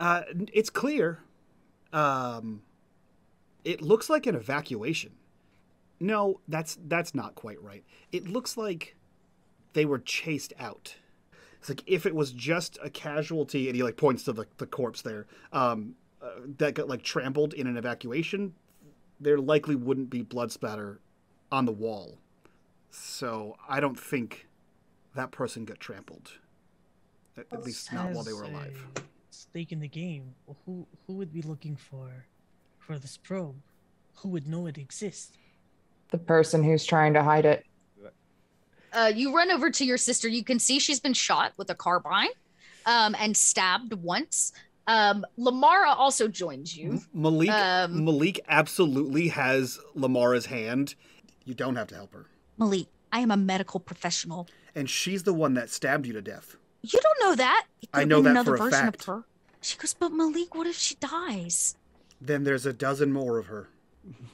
It's clear. It looks like an evacuation. No, that's not quite right. It looks like they were chased out. It's like if it was just a casualty, and he like points to the corpse there that got like trampled in an evacuation. There likely wouldn't be blood spatter on the wall, so I don't think that person got trampled. At least not while they were alive. Stake in the game. Well, who would be looking for this probe? Who would know it exists? The person who's trying to hide it. You run over to your sister. You can see she's been shot with a carbine and stabbed once. Lamara also joins you. Malik absolutely has Lamara's hand. You don't have to help her. Malik, I am a medical professional. And she's the one that stabbed you to death. You don't know that. I know that for a fact. She goes, but Malik, what if she dies? Then there's a dozen more of her.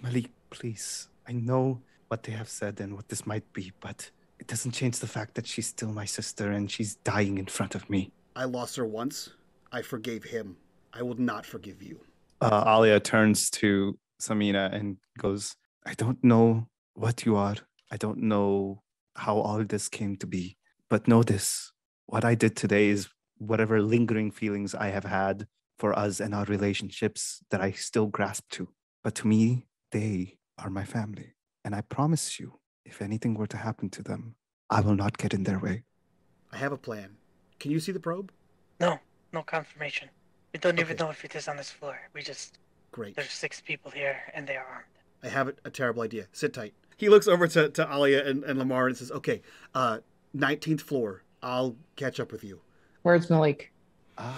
Malik, please. I know what they have said and what this might be, but it doesn't change the fact that she's still my sister and she's dying in front of me. I lost her once. I forgave him. I will not forgive you. Alia turns to Samina and goes, I don't know what you are. I don't know how all of this came to be, but know this. What I did today is whatever lingering feelings I have had for us and our relationships that I still grasp to. But to me, they are my family. And I promise you, if anything were to happen to them, I will not get in their way. I have a plan. Can you see the probe? No, no confirmation. We don't even know if it is on this floor. We just... Great. There's 6 people here and they are armed. I have a terrible idea. Sit tight. He looks over to Alia and Lamar and says, okay, 19th floor. I'll catch up with you. Where's Malik?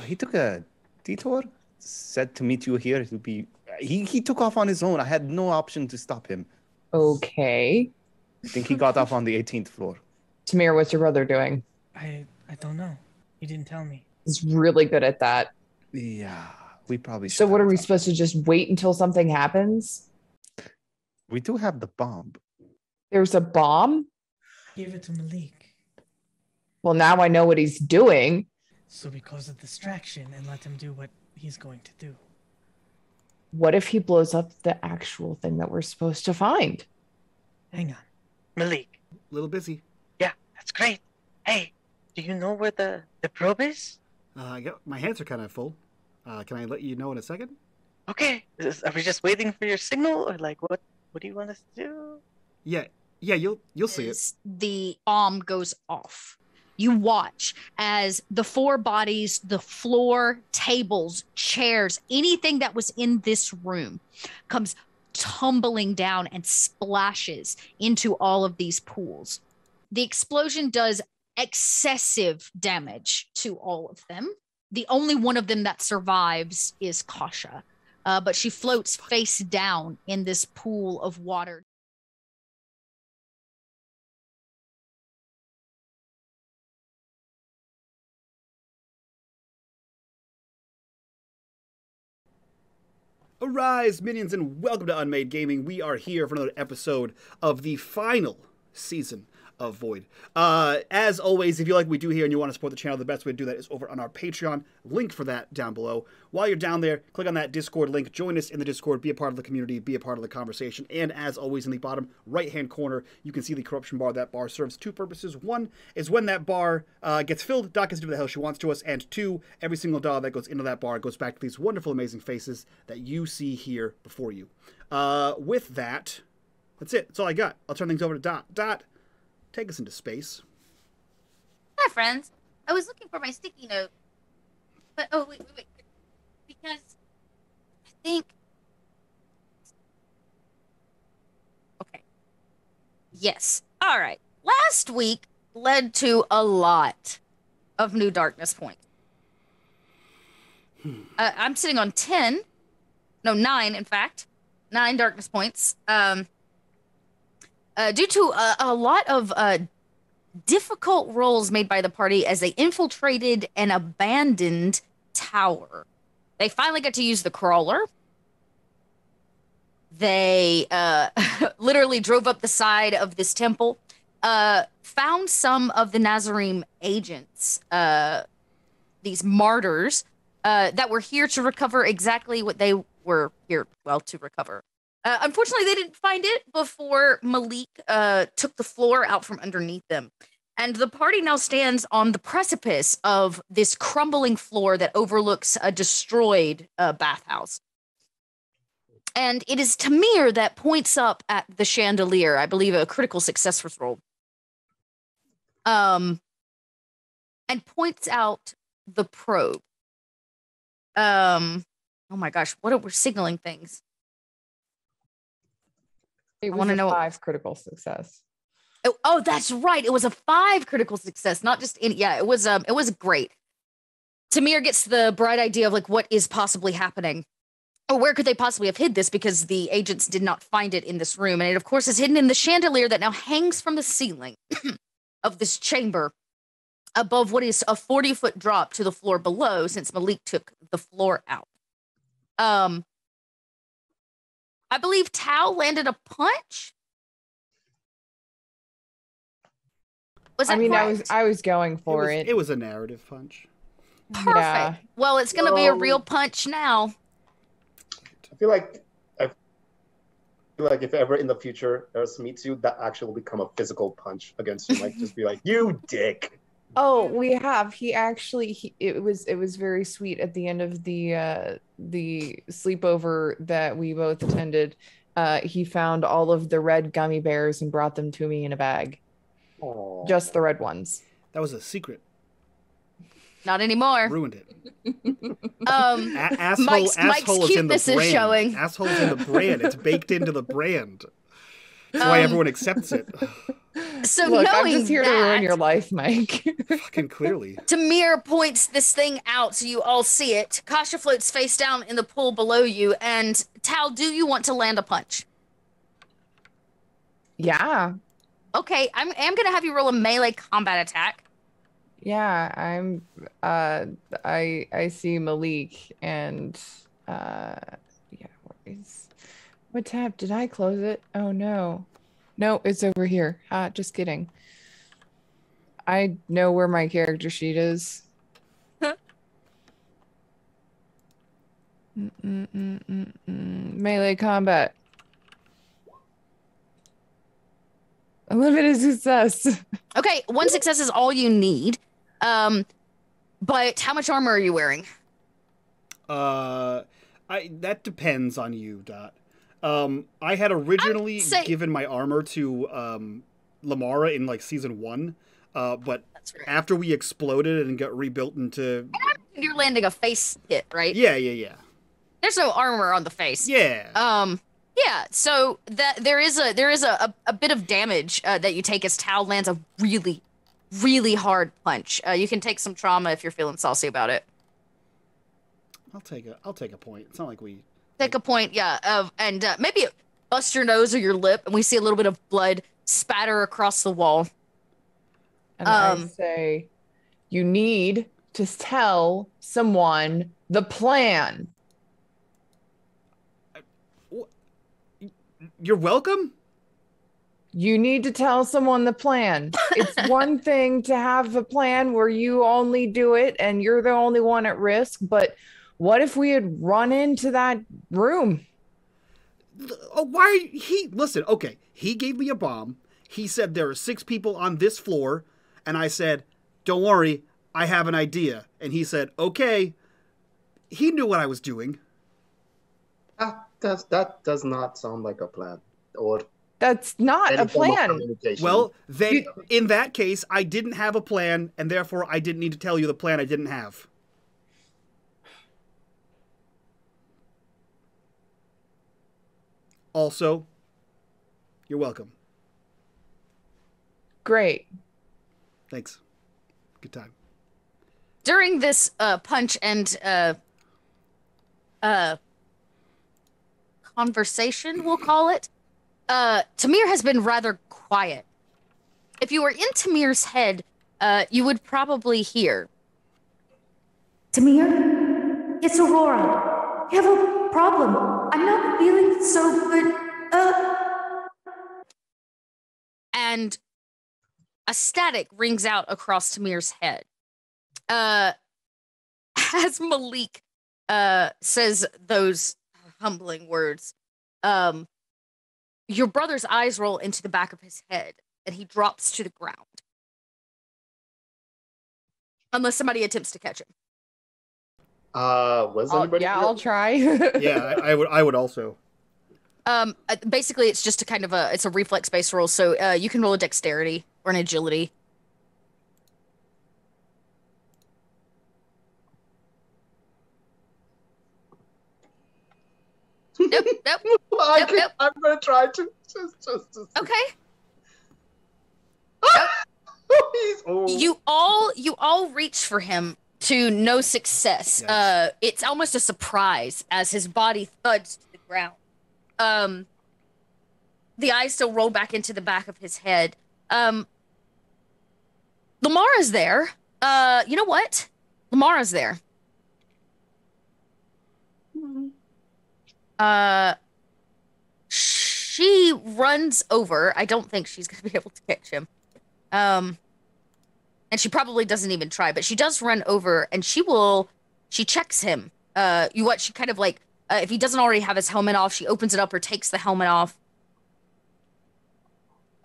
He took a detour. Said to meet you here. It'll be... He took off on his own. I had no option to stop him. Okay. I think he got off on the 18th floor. Tamir, what's your brother doing? I don't know. He didn't tell me. He's really good at that. Yeah, we probably should. So what are we supposed to just wait until something happens? We do have the bomb. There's a bomb? Give it to Malik. Well, now I know what he's doing. So we cause a distraction and let him do what he's going to do. What if he blows up the actual thing that we're supposed to find? Hang on. Malik. A little busy. Yeah, that's great. Hey, do you know where the probe is? My hands are kind of full. Can I let you know in a second? Okay. Are we just waiting for your signal? Or like, what do you want us to do? Yeah, you'll see it. The bomb goes off. You watch as the 4 bodies, the floor, tables, chairs, anything that was in this room comes tumbling down and splashes into all of these pools. The explosion does excessive damage to all of them. The only one of them that survives is Kasha, but she floats face down in this pool of water. Arise, minions, and welcome to Unmade Gaming. We are here for another episode of the final season of Void. As always, if you like what we do here and you want to support the channel, the best way to do that is over on our Patreon. Link for that down below. While you're down there, click on that Discord link. Join us in the Discord. Be a part of the community. Be a part of the conversation. And as always, in the bottom right-hand corner, you can see the corruption bar. That bar serves 2 purposes. 1 is when that bar gets filled, Doc gets to do what the hell she wants to us. And 2, every single dollar that goes into that bar goes back to these wonderful, amazing faces that you see here before you. With that, that's it. That's all I got. I'll turn things over to Dot. Dot, take us into space. Hi, friends. I was looking for my sticky note. But, oh, wait. Because I think... Okay. Yes. All right. Last week led to a lot of new darkness points. I'm sitting on 10. No, 9, in fact. 9 darkness points. Due to a lot of difficult roles made by the party as they infiltrated an abandoned tower. They finally got to use the crawler. They literally drove up the side of this temple, found some of the Nazarene agents, these martyrs that were here to recover exactly what they were here, well, to recover. Unfortunately, they didn't find it before Malik took the floor out from underneath them. And the party now stands on the precipice of this crumbling floor that overlooks a destroyed bathhouse. And it is Tamir that points up at the chandelier, I believe a critical success roll, and points out the probe. Oh my gosh, what are we signaling things? It was a 5 critical success. Oh, that's right. It was a 5 critical success, not just any. Yeah, it was great. Tamir gets the bright idea of like what is possibly happening, or where could they possibly have hid this? Because the agents did not find it in this room, and it of course is hidden in the chandelier that now hangs from the ceiling of this chamber above what is a 40-foot drop to the floor below, since Malik took the floor out. I believe Tao landed a punch. Correct? I was going for it. It was a narrative punch. Perfect. Yeah. Well, it's going to be a real punch now. I feel like if ever in the future Eris meets you, that actually will become a physical punch against you. Like, just be like, you dick. Oh, we have. It was very sweet at the end of the sleepover that we both attended. He found all of the red gummy bears and brought them to me in a bag. Aww. Just the red ones. That was a secret. Not anymore. Ruined it. Asshole, Mike's is in the brand. Is showing. Asshole is in the brand. It's baked into the brand. That's why everyone accepts it. So look, knowing I'm just here to ruin your life, Mike. Fucking clearly. Tamir points this thing out so you all see it. Kasha floats face down in the pool below you. And Tal, do you want to land a punch? Yeah. Okay, I'm going to have you roll a melee combat attack. Yeah, I see Malik and yeah, what tab did I close it? Oh no. No, it's over here. Just kidding. I know where my character sheet is. Melee combat. A limited success. Okay, 1 success is all you need. But how much armor are you wearing? That depends on you, Dot. I had originally given my armor to Lamara in like season 1, but after we exploded and got rebuilt into, and you're landing a face hit, right? Yeah. There's no armor on the face. Yeah. Yeah, so that there is a bit of damage that you take as Tao lands a really, really hard punch. You can take some trauma if you're feeling saucy about it. I'll take a point. It's not like we take a point, yeah. And maybe it busts your nose or your lip, and we see a little bit of blood spatter across the wall. And I say, you need to tell someone the plan. You're welcome. You need to tell someone the plan. It's one thing to have a plan where you only do it and you're the only one at risk, but what if we had run into that room? Oh, listen, okay, he gave me a bomb. He said there are 6 people on this floor, and I said, don't worry, I have an idea. And he said, okay. He knew what I was doing. That does not sound like a plan. Or that's not a plan. Well, then, in that case, I didn't have a plan, and therefore I didn't need to tell you the plan I didn't have. Also, you're welcome. Great. Thanks. Good time. During this punch and conversation, we'll call it, Tamir has been rather quiet. If you were in Tamir's head, you would probably hear, Tamir, it's Aurora. You have a problem. I'm not feeling so good. And a static rings out across Tamir's head. as Malik says those humbling words, your brother's eyes roll into the back of his head and he drops to the ground. Unless somebody attempts to catch him. Was anybody? Yeah, I'll try. Yeah, I would also. Basically, it's just a kind of it's a reflex-based roll, so you can roll a dexterity or an agility. Nope. Nope. I'm gonna try to. Just. Okay. Nope. You all reach for him to no success. Yes. It's almost a surprise as his body thuds to the ground. The eyes still roll back into the back of his head. Lamara's there. You know what? Lamara's there. Mm-hmm. She runs over. I don't think she's going to be able to catch him. And she probably doesn't even try, but she does run over and she checks him. She kind of like, if he doesn't already have his helmet off, she opens it up or takes the helmet off.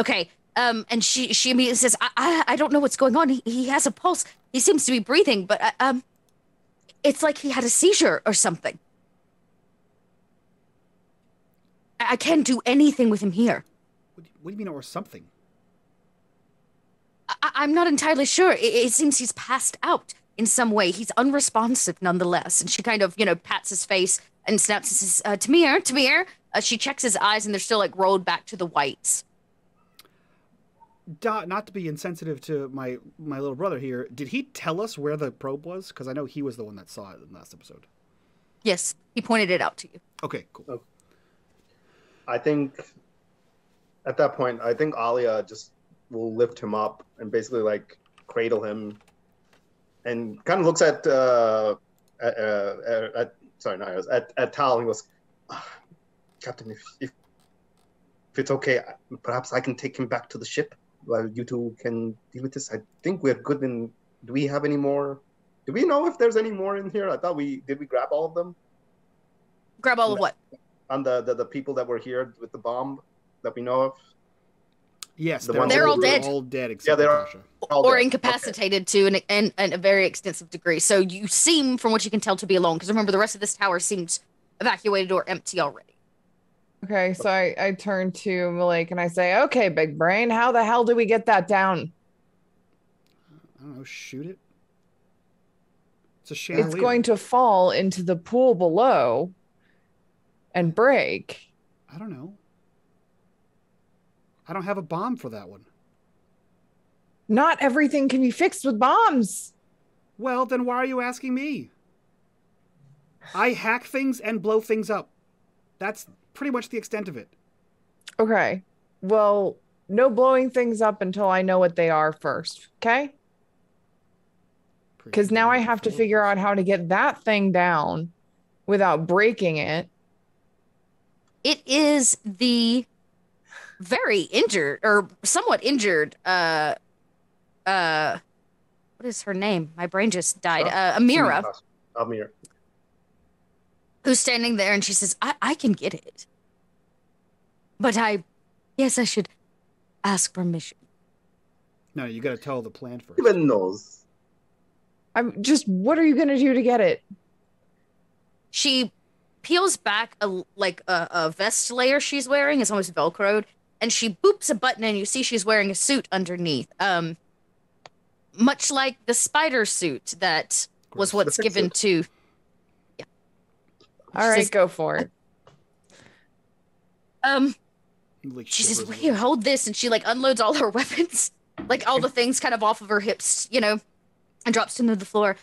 Okay. And she immediately says, I don't know what's going on. He has a pulse. He seems to be breathing, but, it's like he had a seizure or something. I can't do anything with him here. What do you mean or something? I'm not entirely sure. It seems he's passed out in some way. He's unresponsive nonetheless. And she kind of, pats his face and snaps and says, Tamir. She checks his eyes and they're still like rolled back to the whites. Not to be insensitive to my little brother here, did he tell us where the probe was? Because I know he was the one that saw it in the last episode. Yes, he pointed it out to you. Okay, cool. Oh. I think at that point, I think Alia just will lift him up and basically like cradle him and kind of looks at Tal and goes, Captain, if it's okay, perhaps I can take him back to the ship while you two can deal with this. I think we're good. And do we have any more? Do we know if there's any more in here? I thought did we grab all of them? Grab all of what? On the people that were here with the bomb that we know of? Yes, they're all dead. All dead, except Natasha. Or dead. Incapacitated okay. to an a very extensive degree. So you seem, from what you can tell, to be alone. Because remember, the rest of this tower seems evacuated or empty already. Okay, so I turn to Malik and I say, okay, big brain, how the hell do we get that down? I don't know, shoot it? It's a chandelier. It's going to fall into the pool below. And break. I don't know. I don't have a bomb for that one. Not everything can be fixed with bombs. Well, then why are you asking me? I hack things and blow things up. That's pretty much the extent of it. Okay. Well, no blowing things up until I know what they are first, okay? Because now I have to figure out how to get that thing down without breaking it. It is the very injured, or somewhat injured, what is her name? My brain just died. Amira. Who's standing there, and she says, I can get it. But I should ask permission. No, you gotta tell the plan first. Even those. What are you gonna do to get it? She peels back a vest layer she's wearing. It's almost Velcroed. And she boops a button and you see she's wearing a suit underneath. Much like the spider suit that was what's given to... Yeah. All right, go for it. She says, well, here, hold this. And she unloads all her weapons. All the things kind of off of her hips, and drops them to the floor.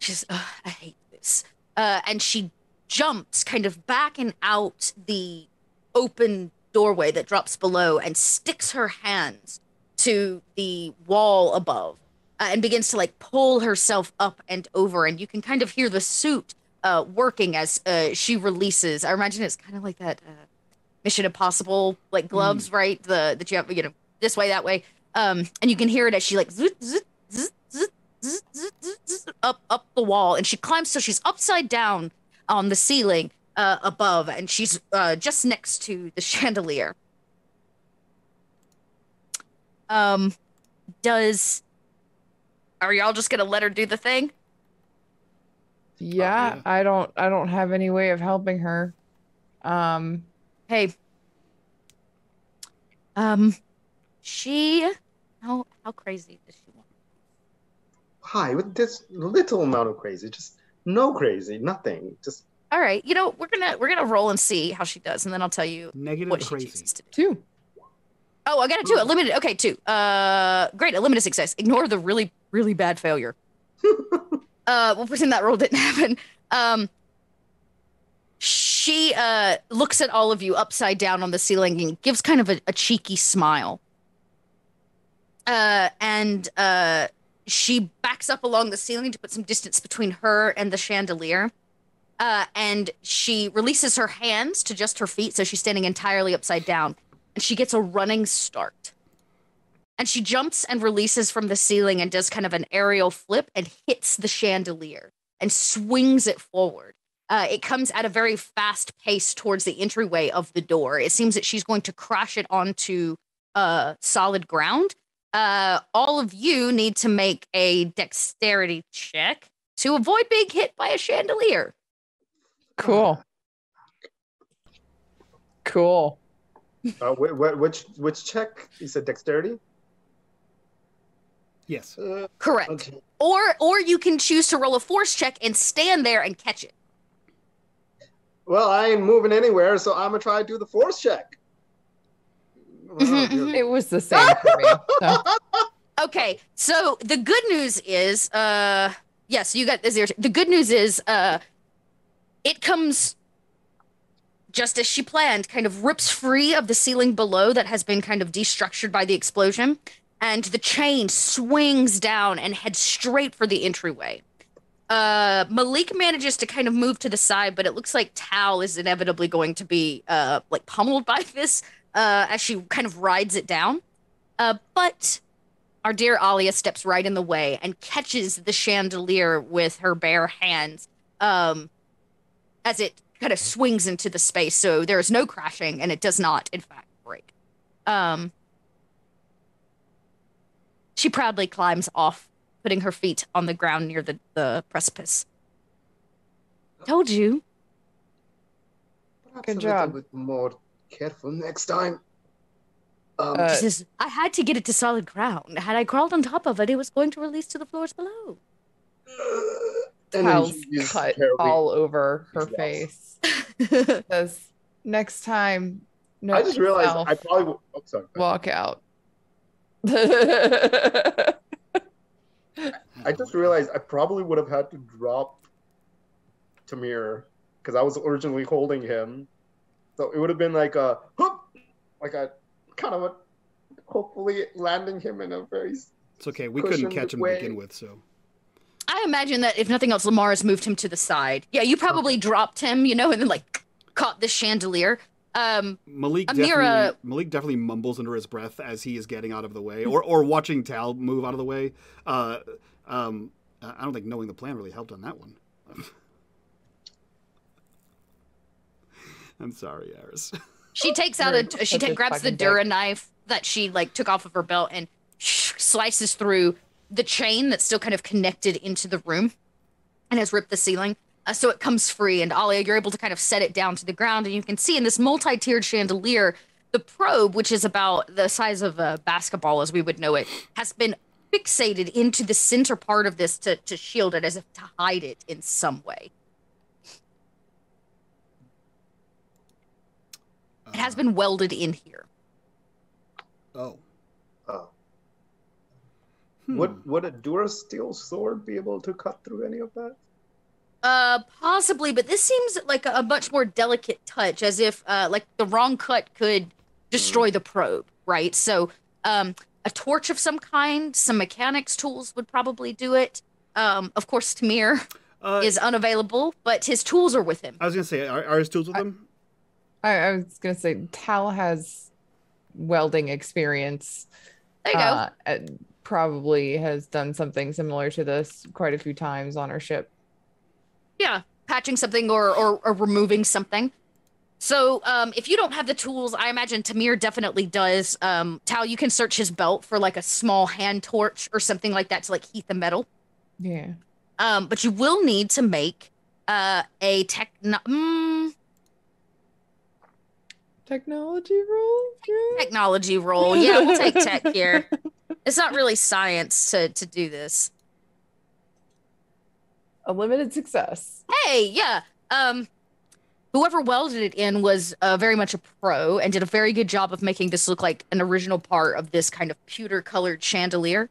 She says, oh, I hate this. And she jumps kind of back and out the open doorway that drops below and sticks her hands to the wall above and begins to pull herself up and over. And you can kind of hear the suit working as she releases. I imagine it's kind of like that Mission Impossible, gloves, right? That you have, this way, that way. And you can hear it as she up the wall, and she climbs, so she's upside down on the ceiling above, and she's just next to the chandelier. Are y'all just gonna let her do the thing? Yeah, oh, yeah, I don't have any way of helping her. Hey. She, how crazy does she want? Hi, with this little amount of crazy, just no crazy, nothing. Just all right. You know, we're gonna roll and see how she does, and then I'll tell you negative what crazy. She chooses to do. 2. Oh, I got a 2. Limited. Okay, 2. Great. A limited success. Ignore the really, really bad failure. We'll pretend that roll didn't happen. She looks at all of you upside down on the ceiling and gives kind of a cheeky smile. And she backs up along the ceiling to put some distance between her and the chandelier. And she releases her hands to just her feet, so she's standing entirely upside down. And she gets a running start. And she jumps and releases from the ceiling and does kind of an aerial flip and hits the chandelier and swings it forward. It comes at a very fast pace towards the entryway of the door. It seems that she's going to crash it onto solid ground. All of you need to make a dexterity check to avoid being hit by a chandelier. Cool. Cool. Which check? You said dexterity? Yes. Correct. Okay. Or you can choose to roll a force check and stand there and catch it. Well, I ain't moving anywhere, so I'm going to try to do the force check. Mm-hmm. It was the same for me. So. Okay, so the good news is, yes, you got this. The good news is it comes just as she planned, kind of rips free of the ceiling below that has been kind of destructured by the explosion, and the chain swings down and heads straight for the entryway. Malik manages to kind of move to the side, but it looks like Tal is inevitably going to be like pummeled by this as she kind of rides it down. But our dear Alia steps right in the way and catches the chandelier with her bare hands as it kind of swings into the space, so there is no crashing, and it does not, in fact, break. She proudly climbs off, putting her feet on the ground near the precipice. Told you. Perhaps good job. A little bit more careful next time. She says, I had to get it to solid ground. Had I crawled on top of it, it was going to release to the floors below. Towels cut all over her face. Says, next time, no. I just realized I probably will. Oh, sorry. Walk out. I just realized I probably would have had to drop Tamir because I was originally holding him, so it would have been like a hoop, like a kind of a hopefully landing him in a very. It's okay. We couldn't catch him to begin with, so. I imagine that, if nothing else, Lamar's moved him to the side. Yeah, you probably dropped him, you know, and then, like, caught the chandelier. Malik definitely mumbles under his breath as he is getting out of the way, or watching Tal move out of the way. I don't think knowing the plan really helped on that one. I'm sorry, Iris. She takes out grabs the Dura knife that she, like, took off of her belt and slices through the chain that's still kind of connected into the room and has ripped the ceiling. So it comes free, and Alia, you're able to kind of set it down to the ground, and you can see in this multi-tiered chandelier, the probe, which is about the size of a basketball as we would know it, has been fixated into the center part of this to shield it, as if to hide it in some way. It has been welded in here. Oh. Would a Durasteel sword be able to cut through any of that? Possibly, but this seems like a much more delicate touch, as if like the wrong cut could destroy the probe, right? So a torch of some kind, some mechanics tools would probably do it. Of course, Tamir is unavailable, but his tools are with him. I was going to say, are his tools with him? I was going to say, Tal has welding experience. There you go. probably has done something similar to this quite a few times on her ship. Yeah, patching something or removing something. So if you don't have the tools, I imagine Tamir definitely does. Tal, you can search his belt for like a small hand torch or something like that to like heat the metal. Yeah. But you will need to make a technology roll? Yeah. Technology roll. Yeah, we'll take tech here. It's not really science to do this. A limited success. Hey, yeah. Whoever welded it in was very much a pro and did a very good job of making this look like an original part of this kind of pewter-colored chandelier.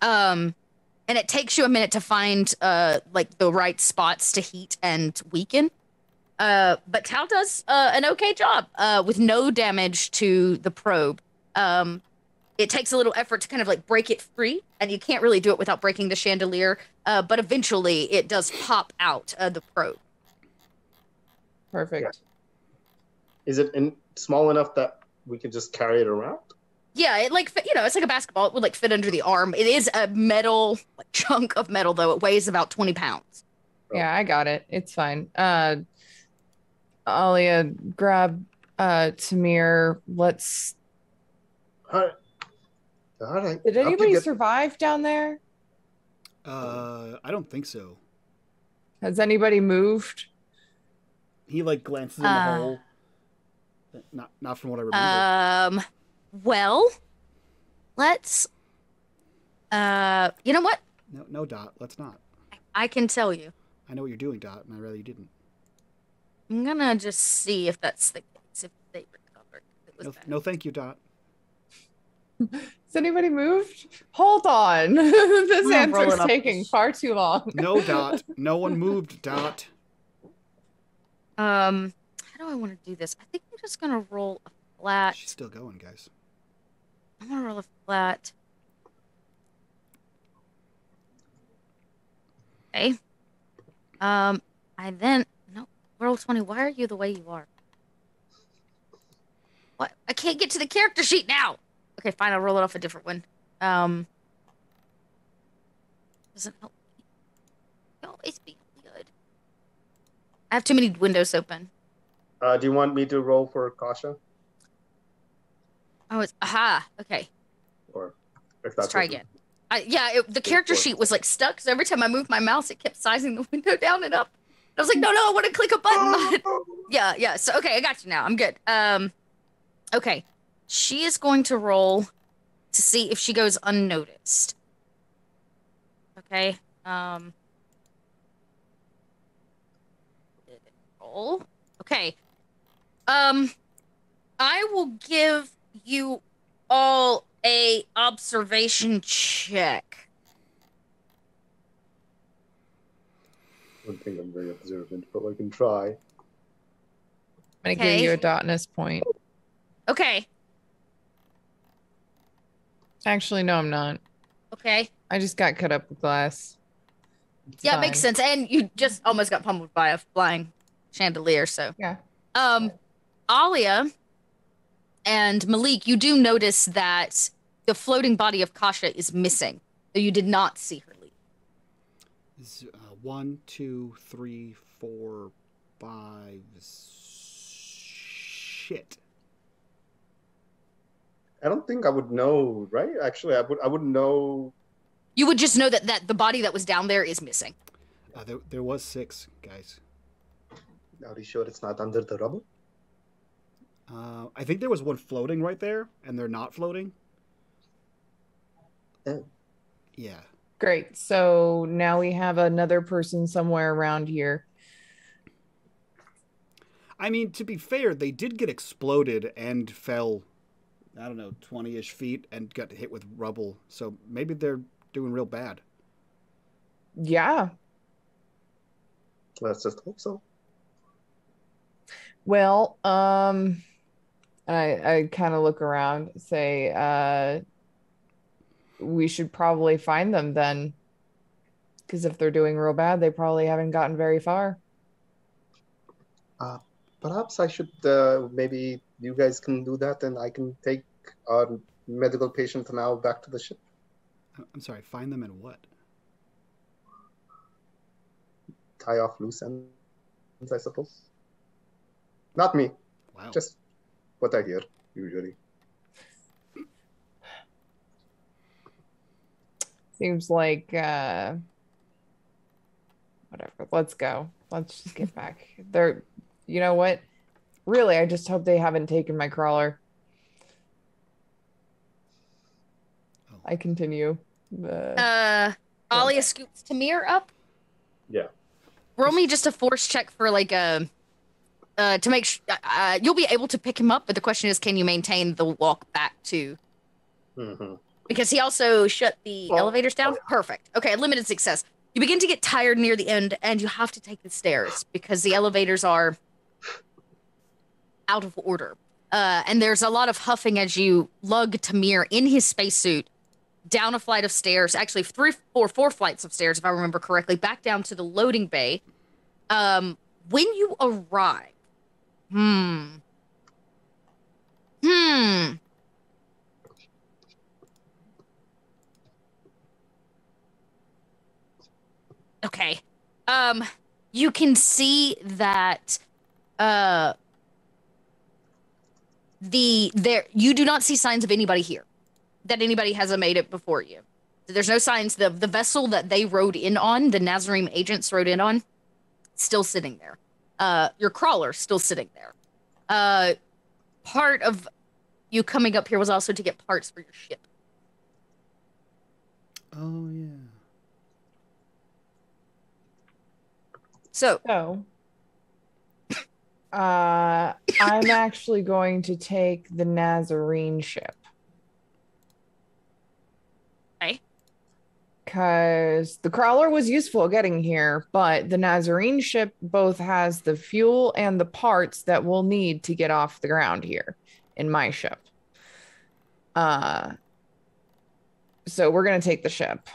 And it takes you a minute to find like the right spots to heat and weaken. But Tal does an okay job with no damage to the probe. It takes a little effort to kind of like break it free, and you can't really do it without breaking the chandelier. But eventually, it does pop out the probe. Perfect. Yeah. Is it small enough that we can just carry it around? Yeah, it like fit, you know, it's like a basketball. It would like fit under the arm. It is a metal chunk of metal, though. It weighs about 20 pounds. Yeah, I got it. It's fine. Alia, grab Tamir. Let's. All right. Did anybody survive down there? I don't think so. Has anybody moved? He like glances in the hole. Not from what I remember. Well, let's. You know what? No, Dot. Let's not. I can tell you. I know what you're doing, Dot, and I'd rather you didn't. I'm gonna just see if that's the case, if they recovered. No, thank you, Dot. Has anybody moved? Hold on. This answer's taking far too long. No, Dot. No one moved, Dot. How do I want to do this? I think I'm just gonna roll a flat. She's still going, guys. I'm gonna roll a flat. Okay. World 20, why are you the way you are? What? I can't get to the character sheet now. Okay, fine. I'll roll it off a different one. Doesn't help me. It'll always be good. I have too many windows open. Do you want me to roll for Kasha? Oh, it's... Aha. Okay. Or if that's... Let's try again. The character sheet was like stuck, so every time I moved my mouse, it kept sizing the window down and up. I was like, no, I want to click a button. Yeah. So, okay, I got you now. I'm good. Okay. She is going to roll to see if she goes unnoticed. Okay. Roll. Okay. I will give you all a observation check. I don't think I'm very observant, but I can try. I'm going to give you a Dotness point. Okay. Actually, no, I'm not. Okay. I just got cut up with glass. It makes sense. And you just almost got pummeled by a flying chandelier, so. Yeah. Alia and Malik, you do notice that the floating body of Kasha is missing, though you did not see her leave. 1, 2, 3, 4, 5. Shit. I don't think I would know, right? Actually, I wouldn't know. You would just know that the body that was down there is missing. There was 6 guys. Are you sure it's not under the rubble? I think there was one floating right there, and they're not floating. Oh. Yeah. Great. So now we have another person somewhere around here. I mean, to be fair, they did get exploded and fell, I don't know, 20-ish feet and got hit with rubble. So maybe they're doing real bad. Yeah. Let's just hope so. Well, I kind of look around, say, we should probably find them then, because if they're doing real bad, they probably haven't gotten very far. Perhaps I should, maybe you guys can do that, and I can take our medical patients now back to the ship. I'm sorry, find them in what? Tie off loose ends, I suppose. Not me. Wow. Just what I hear, usually. Seems like, whatever. Let's go. Let's just get back. They're, you know what? Really, I just hope they haven't taken my crawler. Oh. I continue. Alia scoops Tamir up? Yeah. Roll me just a force check for like a, to make sure, you'll be able to pick him up, but the question is, can you maintain the walk back to? Mm-hmm. Because he also shut the elevators down? Perfect. Okay, limited success. You begin to get tired near the end, and you have to take the stairs because the elevators are out of order. And there's a lot of huffing as you lug Tamir in his spacesuit down a flight of stairs, actually four flights of stairs, if I remember correctly, back down to the loading bay. When you arrive, okay. You can see that you do not see signs of anybody here, that anybody has made it before you. There's no signs. The vessel that they rode in on, the Nazarene agents rode in on, still sitting there. Your crawler still sitting there. Part of you coming up here was also to get parts for your ship. Oh, yeah. So I'm actually going to take the Nazarene ship. Okay. Because the crawler was useful getting here, but the Nazarene ship both has the fuel and the parts that we'll need to get off the ground here in my ship. So we're going to take the ship.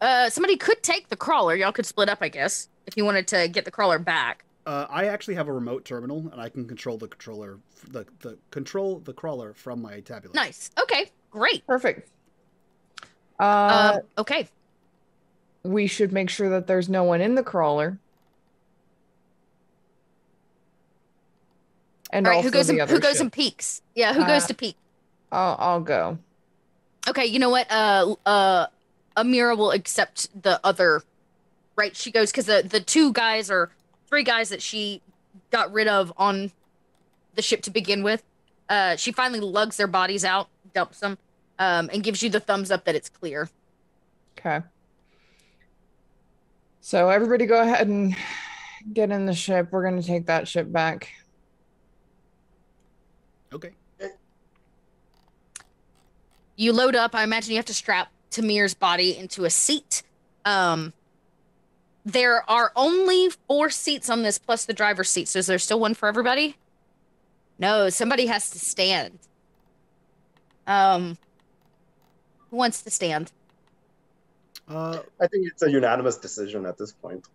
Somebody could take the crawler. Y'all could split up, I guess, if you wanted to get the crawler back. I actually have a remote terminal, and I can control the crawler from my tabulator. Nice. Okay. Great. Perfect. Okay. We should make sure that there's no one in the crawler. And all right, also who goes and peeks? Yeah, who goes to peek? I'll go. Okay. You know what? Amira will accept the other, right? She goes, because the two guys or three guys that she got rid of on the ship to begin with, she finally lugs their bodies out, dumps them, and gives you the thumbs up that it's clear. Okay. So everybody go ahead and get in the ship. We're going to take that ship back. Okay. You load up. I imagine you have to strap Tamir's body into a seat. There are only 4 seats on this plus the driver's seat. So is there still one for everybody? No, somebody has to stand. Who wants to stand? I think it's a unanimous decision at this point.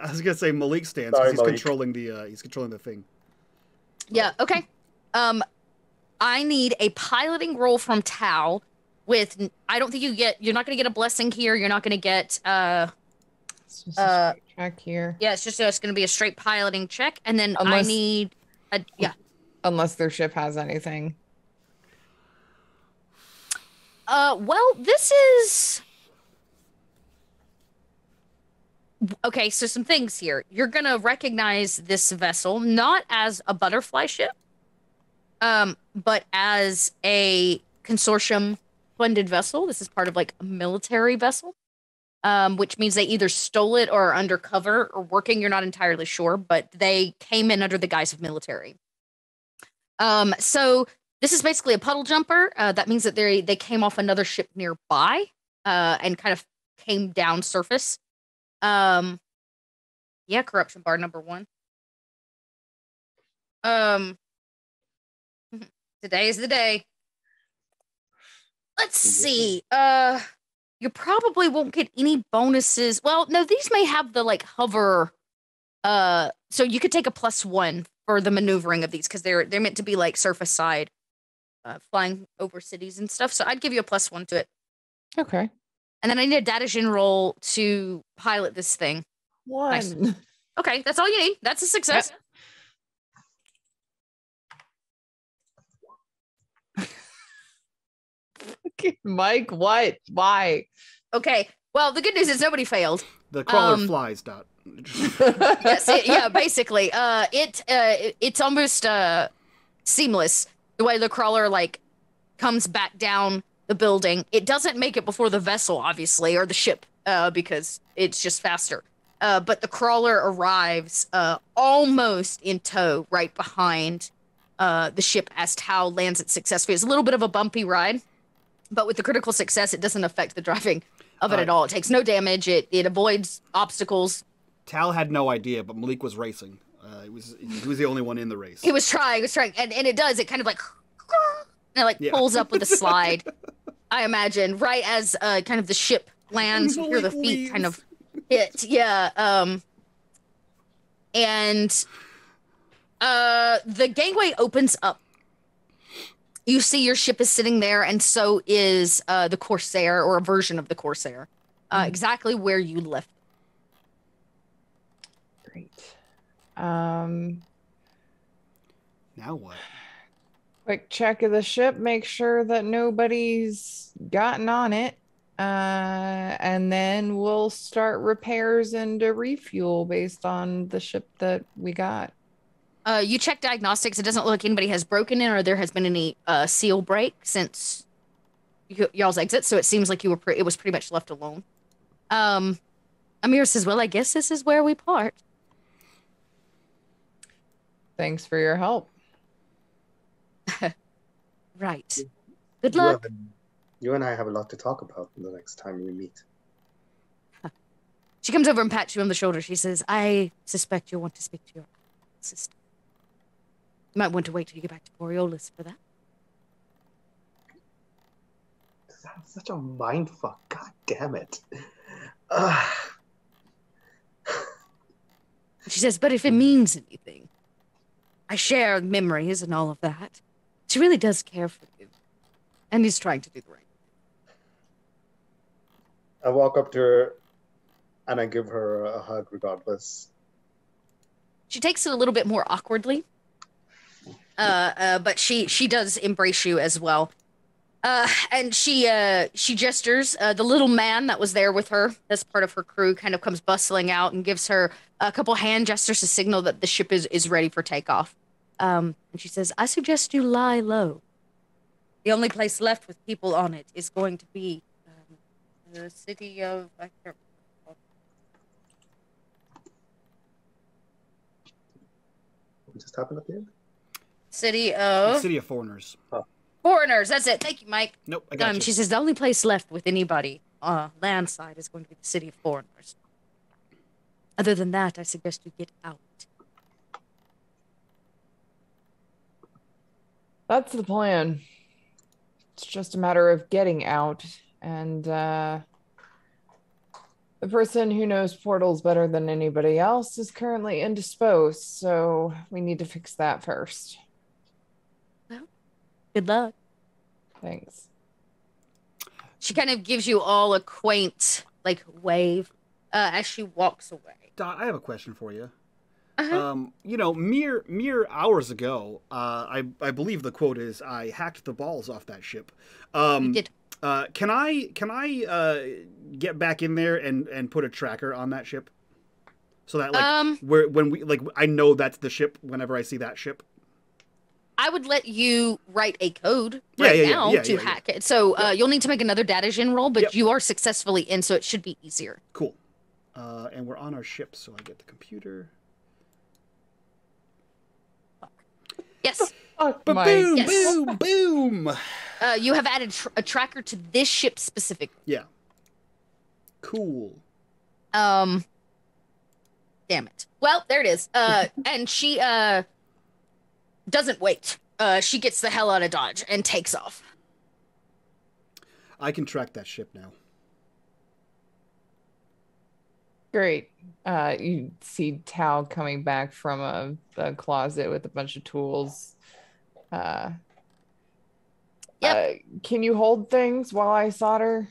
I was gonna say Malik stands because he's controlling the thing. Yeah. Okay. I need a piloting roll from Tao. With, I don't think you're not going to get a blessing here. You're not going to get, it's just a straight check here. Yeah, it's going to be a straight piloting check. And then unless, I need a, yeah. Unless their ship has anything. Well, this is, okay, so some things here. You're going to recognize this vessel, not as a butterfly ship, but as a consortium funded vessel. This is part of like a military vessel, which means they either stole it or are undercover or working. You're not entirely sure, but they came in under the guise of military. So this is basically a puddle jumper. That means that they came off another ship nearby and kind of came down surface. Yeah, corruption bar number 1. Today is the day. Let's see. You probably won't get any bonuses. Well, no, these may have the like hover. So you could take a +1 for the maneuvering of these because they're meant to be like surface side. flying over cities and stuff. So I'd give you a +1 to it. Okay. And then I need a Dadishin roll to pilot this thing. One. Nice. Okay, that's all you need. That's a success. Yep. Mike, what? Why? Okay. Well, the good news is nobody failed. The crawler flies, Dot. Yes, yeah, basically. It's almost seamless the way the crawler like comes back down the building. It doesn't make it before the vessel, obviously, or the ship, because it's just faster. But the crawler arrives almost in tow, right behind the ship as Tao lands it successfully. It's a little bit of a bumpy ride. But with the critical success, it doesn't affect the driving of it at all. It takes no damage. It avoids obstacles. Tal had no idea, but Malik was racing. He was the only one in the race. He was trying. And it does. It kind of like, and it like pulls up with a slide, I imagine, right as kind of the ship lands where the feet kind of hit. Yeah. And the gangway opens up. You see your ship is sitting there, and so is the Corsair, or a version of the Corsair, exactly where you left. Great. Now what? Quick check of the ship, make sure that nobody's gotten on it, and then we'll start repairs and a refuel based on the ship that we got. You check diagnostics. It doesn't look like anybody has broken in or there has been any seal break since y'all's exit. So it seems like you were it was pretty much left alone. Amir says, well, I guess this is where we part. Thanks for your help. Right. Good luck. You and I have a lot to talk about the next time we meet. She comes over and pats you on the shoulder. She says, I suspect you'll want to speak to your sister. You might want to wait till you get back to Coriolis for that. Such a mindfuck. God damn it. She says, but if it means anything, I share memories and all of that. She really does care for you. And he's trying to do the right thing. I walk up to her and I give her a hug regardless. She takes it a little bit more awkwardly. But she does embrace you as well. And she gestures. The little man that was there with her, that's part of her crew, kind of comes bustling out and gives her a couple hand gestures to signal that the ship is ready for takeoff. And she says, I suggest you lie low. The only place left with people on it is going to be the city of... I can't remember. What just happened up here? City of Foreigners. Oh. Foreigners, that's it. Thank you, Mike. Nope, I got you. She says the only place left with anybody land side is going to be the City of Foreigners. Other than that, I suggest you get out. That's the plan. It's just a matter of getting out, and the person who knows portals better than anybody else is currently indisposed, so we need to fix that first. Well, good luck. Thanks. She kind of gives you all a quaint, like, wave as she walks away. Dot, I have a question for you. Uh-huh. You know, mere hours ago, I believe the quote is, I hacked the balls off that ship. You did. Can I get back in there and put a tracker on that ship, so that like where when we like I know that's the ship whenever I see that ship. I would let you write a code right now to hack it. So you'll need to make another Dadishin roll, but you are successfully in, so it should be easier. Cool. And we're on our ship, so I get the computer. Yes. Boom, boom, boom. You have added a tracker to this ship specifically. Yeah. Cool. Damn it. Well, there it is. And she doesn't wait. She gets the hell out of Dodge and takes off. I can track that ship now. Great. You see Tao coming back from a closet with a bunch of tools. Yep. Can you hold things while I solder?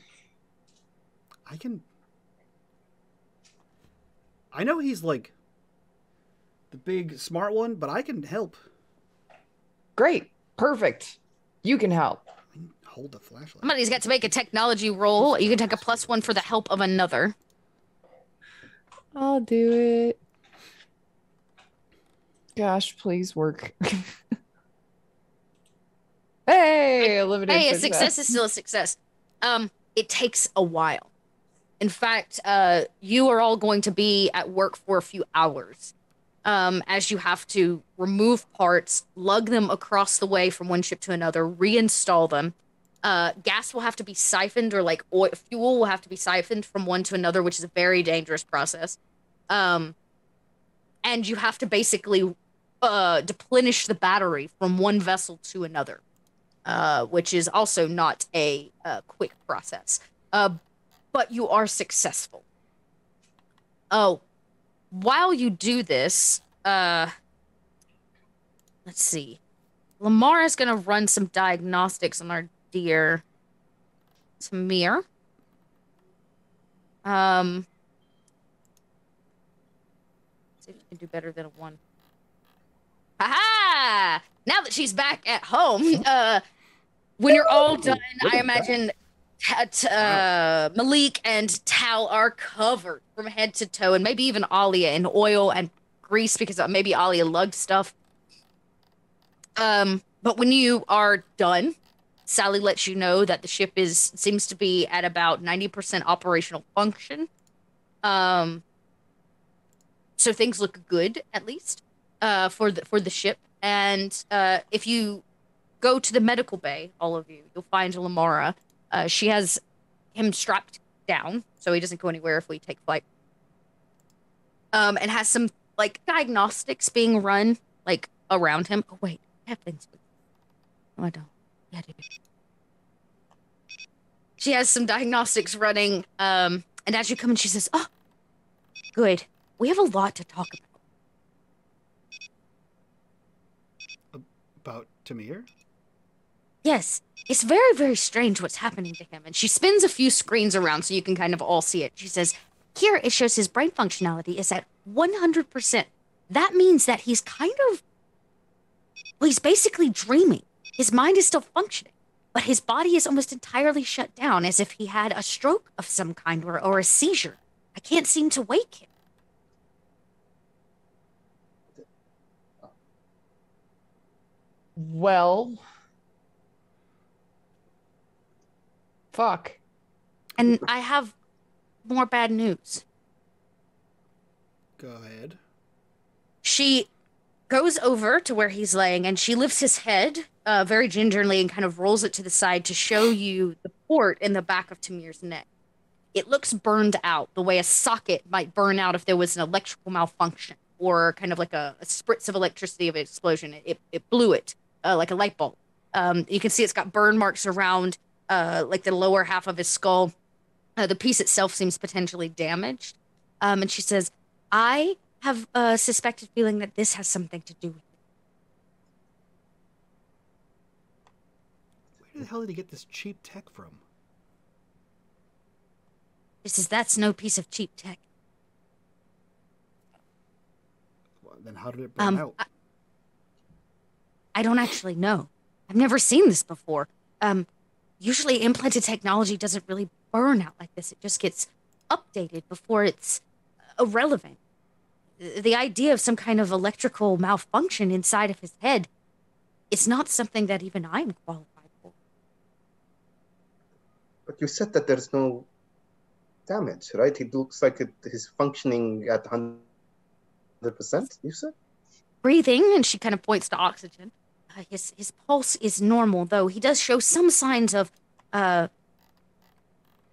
I can. I know he's like the big smart one, but I can help. Great. Perfect. You can help. I can hold the flashlight. Somebody's got to make a technology roll. You can take a +1 for the help of another. I'll do it. Gosh, please work. Hey, limited success. Hey, a success is still a success. It takes a while. In fact, you are all going to be at work for a few hours as you have to remove parts, lug them across the way from one ship to another, reinstall them. Gas will have to be siphoned, or like oil, fuel will have to be siphoned from one to another, which is a very dangerous process. And you have to basically deplenish the battery from one vessel to another, which is also not a quick process. But you are successful. Oh, while you do this, let's see. Lamar is going to run some diagnostics on our dear Samir. See if you can do better than a 1. Ha-ha! Now that she's back at home, when you're all done, I imagine Malik and Tal are covered from head to toe, and maybe even Alia in oil and grease, because maybe Alia lugged stuff. But when you are done, Sally lets you know that the ship seems to be at about 90% operational function. So things look good, at least, for the ship. And if you go to the medical bay, all of you, you'll find Lamara. She has him strapped down, so he doesn't go anywhere if we take flight. And has some, like, diagnostics being run, like, around him. Oh, wait. I have things. No, I don't. Yeah, I do. She has some diagnostics running, and as you come in, she says, "Oh, good. We have a lot to talk about." About Tamir? Yes. It's very, very strange what's happening to him. And she spins a few screens around so you can kind of all see it. She says, here it shows his brain functionality is at 100%. That means that he's kind of, well, he's basically dreaming. His mind is still functioning, but his body is almost entirely shut down, as if he had a stroke of some kind or a seizure. I can't seem to wake him. Well, fuck. And I have more bad news. Go ahead. She goes over to where he's laying, and she lifts his head very gingerly and kind of rolls it to the side to show you the port in the back of Tamir's neck. It looks burned out, the way a socket might burn out if there was an electrical malfunction or kind of like a spritz of electricity of an explosion. It blew it like a light bulb. You can see it's got burn marks around like the lower half of his skull. The piece itself seems potentially damaged. And she says, I have a suspected feeling that this has something to do with it. Where the hell did he get this cheap tech from? She says, that's no piece of cheap tech. Well, then how did it burn out? I don't actually know. I've never seen this before. Usually implanted technology doesn't really burn out like this. It just gets updated before it's irrelevant. The idea of some kind of electrical malfunction inside of his head, it's not something that even I'm qualified for. But you said that there's no damage, right? It looks like he's functioning at 100%, you said? Breathing, and she kind of points to oxygen. His pulse is normal, though. He does show some signs of, I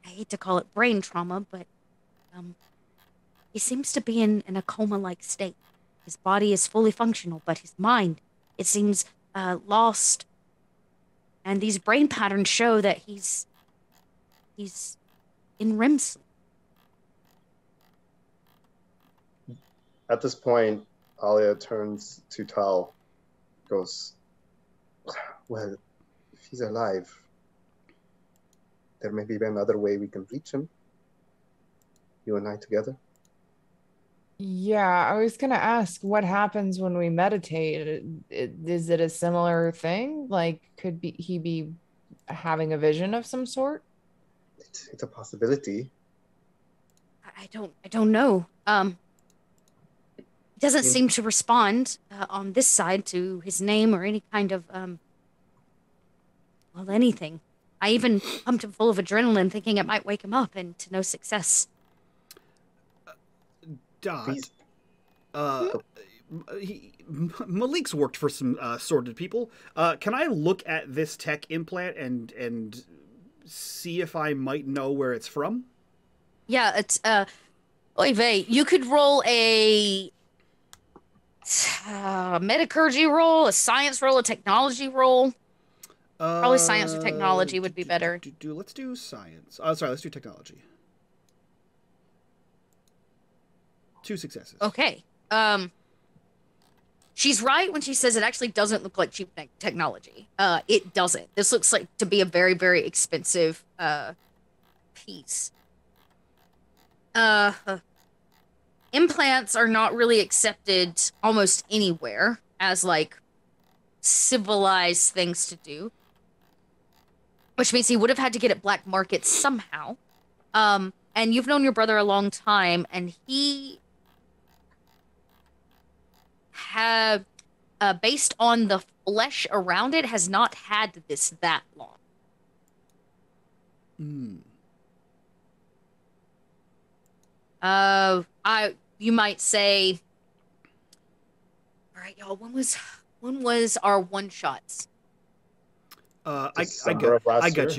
hate to call it brain trauma, but he seems to be in a coma-like state. His body is fully functional, but his mind, it seems, lost. And these brain patterns show that he's in REM sleep. At this point, Alia turns to Tal, goes, well, if he's alive, there may be another way we can reach him. You and I together. Yeah, I was going to ask what happens when we meditate. Is it a similar thing? Like, could be he be having a vision of some sort? It's a possibility. I don't know. He doesn't seem to respond on this side to his name or any kind of well, anything. I even pumped him full of adrenaline, thinking it might wake him up, and to no success. Malik's worked for some sordid people. Can I look at this tech implant and see if I might know where it's from? Yeah, it's oy vey. You could roll a metacurgy roll, a science roll, a technology roll. Probably science or technology would be better. Let's do science. Sorry, let's do technology. 2 successes. Okay. She's right when she says it actually doesn't look like cheap technology. It doesn't. This looks like to be a very, very expensive piece. Implants are not really accepted almost anywhere as like civilized things to do. Which means he would have had to get it black market somehow. And you've known your brother a long time, and he have, based on the flesh around it, has not had this that long. You might say, all right, y'all. When was our one shots? I got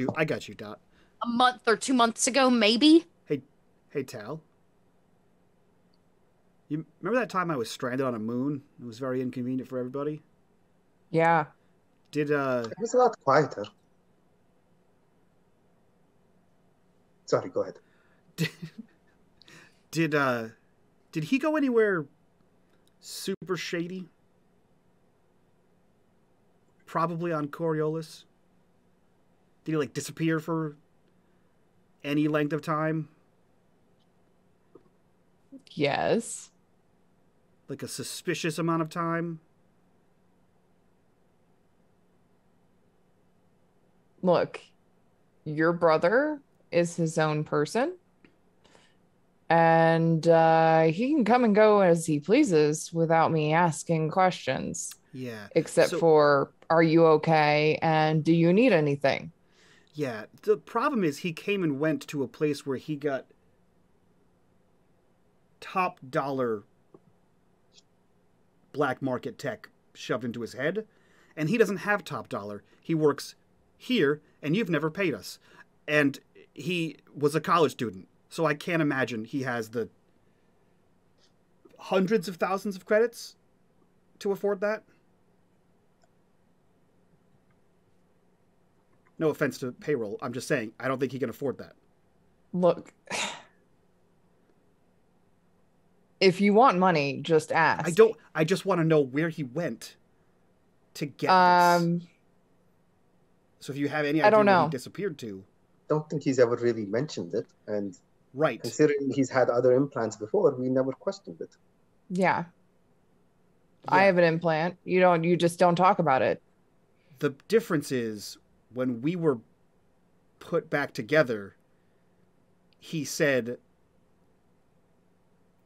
you, Dot. A month or 2 months ago, maybe. Hey, Tal. You remember that time I was stranded on a moon? It was very inconvenient for everybody. Yeah. It was a lot quieter. Sorry, go ahead. Did he go anywhere super shady? Probably on Coriolis? Did he, like, disappear for any length of time? Yes. Like a suspicious amount of time? Look, your brother is his own person. And he can come and go as he pleases without me asking questions. Yeah. Except for, are you okay? And do you need anything? Yeah. The problem is he came and went to a place where he got top dollar black market tech shoved into his head, and he doesn't have top dollar. He works here, and you've never paid us. And he was a college student, so I can't imagine he has the hundreds of thousands of credits to afford that. No offense to payroll, I'm just saying, I don't think he can afford that. Look... If you want money, just ask. I just want to know where he went to get this. So if you have any idea where he disappeared to. Don't think he's ever really mentioned it. And right. Considering he's had other implants before, we never questioned it. Yeah. I have an implant. You just don't talk about it. The difference is when we were put back together, he said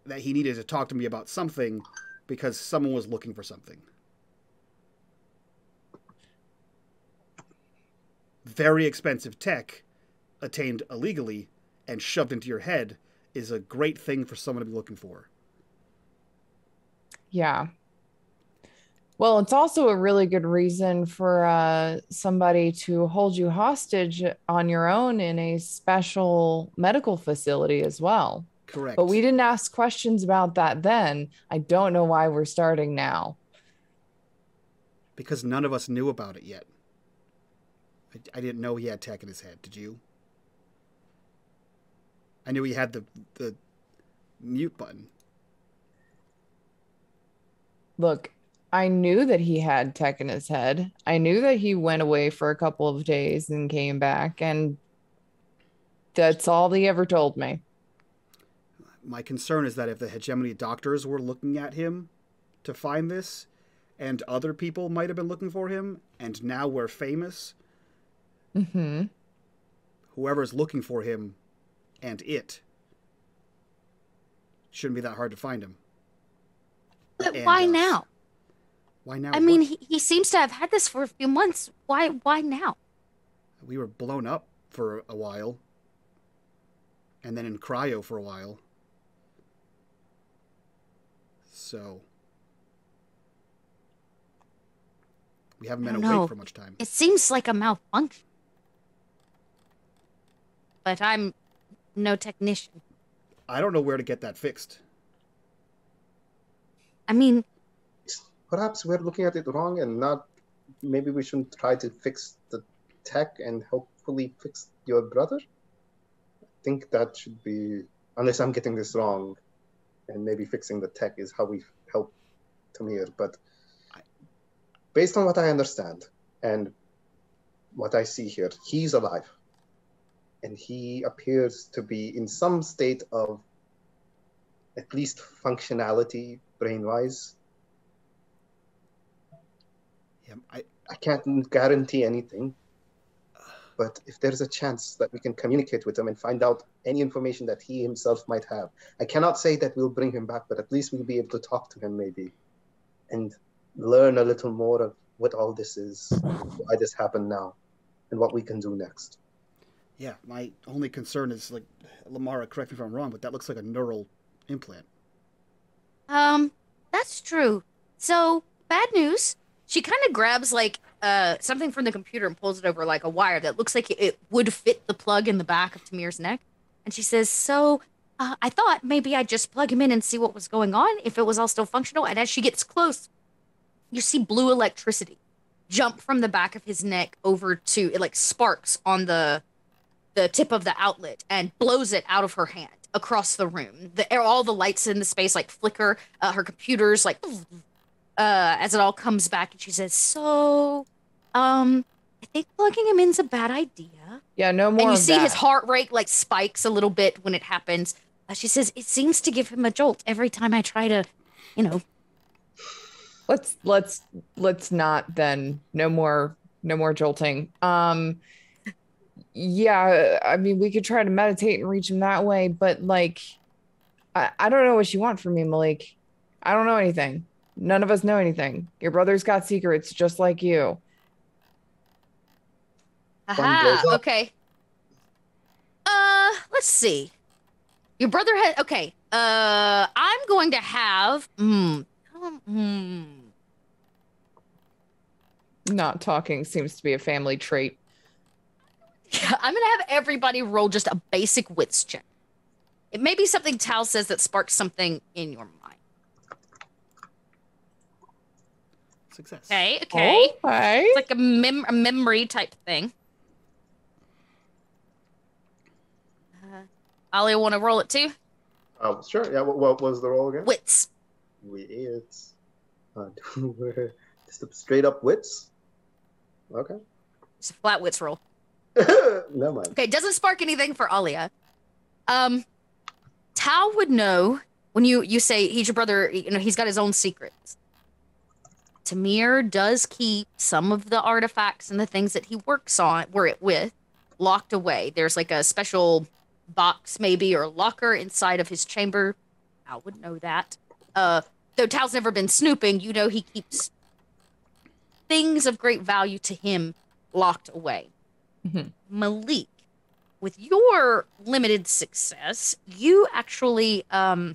that he needed to talk to me about something because someone was looking for something. Very expensive tech attained illegally and shoved into your head is a great thing for someone to be looking for. Yeah. Well, it's also a really good reason for somebody to hold you hostage on your own in a special medical facility as well. Correct. But we didn't ask questions about that then. I don't know why we're starting now. Because none of us knew about it yet. I didn't know he had tech in his head. Did you? I knew he had the mute button. Look, I knew that he had tech in his head. I knew that he went away for a couple of days and came back, and that's all he ever told me. My concern is that if the Hegemony doctors were looking at him to find this, and other people might have been looking for him, and now we're famous, mm-hmm. whoever's looking for him and it shouldn't be that hard to find him. But and, why now? Why now? I mean, he seems to have had this for a few months. Why now? We were blown up for a while. And then in cryo for a while. So. We haven't been awake for much time. It seems like a malfunction. But I'm no technician. I don't know where to get that fixed. I mean. Perhaps we're looking at it wrong and not. Maybe we shouldn't try to fix the tech and hopefully fix your brother? I think that should be, unless I'm getting this wrong, and maybe fixing the tech is how we help Tamir, but based on what I understand and what I see here, he's alive, and he appears to be in some state of at least functionality brain-wise. Yeah, I can't guarantee anything. But if there's a chance that we can communicate with him and find out any information that he himself might have, I cannot say that we'll bring him back, but at least we'll be able to talk to him maybe and learn a little more of what all this is, why this happened now, and what we can do next. Yeah, my only concern is, like, Lamara, correct me if I'm wrong, but that looks like a neural implant. That's true. So, bad news. She kind of grabs, like, something from the computer and pulls it over like a wire that looks like it would fit the plug in the back of Tamir's neck. And she says, so I thought maybe I'd just plug him in and see what was going on, if it was all still functional. And as she gets close, you see blue electricity jump from the back of his neck over to, it like sparks on the tip of the outlet and blows it out of her hand across the room. All the lights in the space like flicker, her computer's like, as it all comes back. And she says, so... I think plugging him in's a bad idea. Yeah, no more. And you see his heart rate like spikes a little bit when it happens. She says it seems to give him a jolt every time I try to, you know. Let's not then. No more jolting. Yeah, I mean we could try to meditate and reach him that way, but like, I don't know what you want from me, Malik. I don't know anything. None of us know anything. Your brother's got secrets just like you. Aha, okay. Let's see. Your brother had... Okay. I'm going to have... Not talking seems to be a family trait. Yeah, I'm going to have everybody roll just a basic wits check. It may be something Tal says that sparks something in your mind. Success. Okay. Okay. It's like a memory type thing. Ali, want to roll it too? Oh, sure. Yeah. What was the roll again? Wits. Wits. Just straight up wits. Okay. It's a flat wits roll. Never mind. Okay. Doesn't spark anything for Alia. Tao would know when you say he's your brother. You know he's got his own secrets. Tamir does keep some of the artifacts and the things that he works on, locked away. There's like a special box maybe or locker inside of his chamber. I would know that. Though Tal's never been snooping, you know he keeps things of great value to him locked away. Mm-hmm. Malik, with your limited success, you actually, you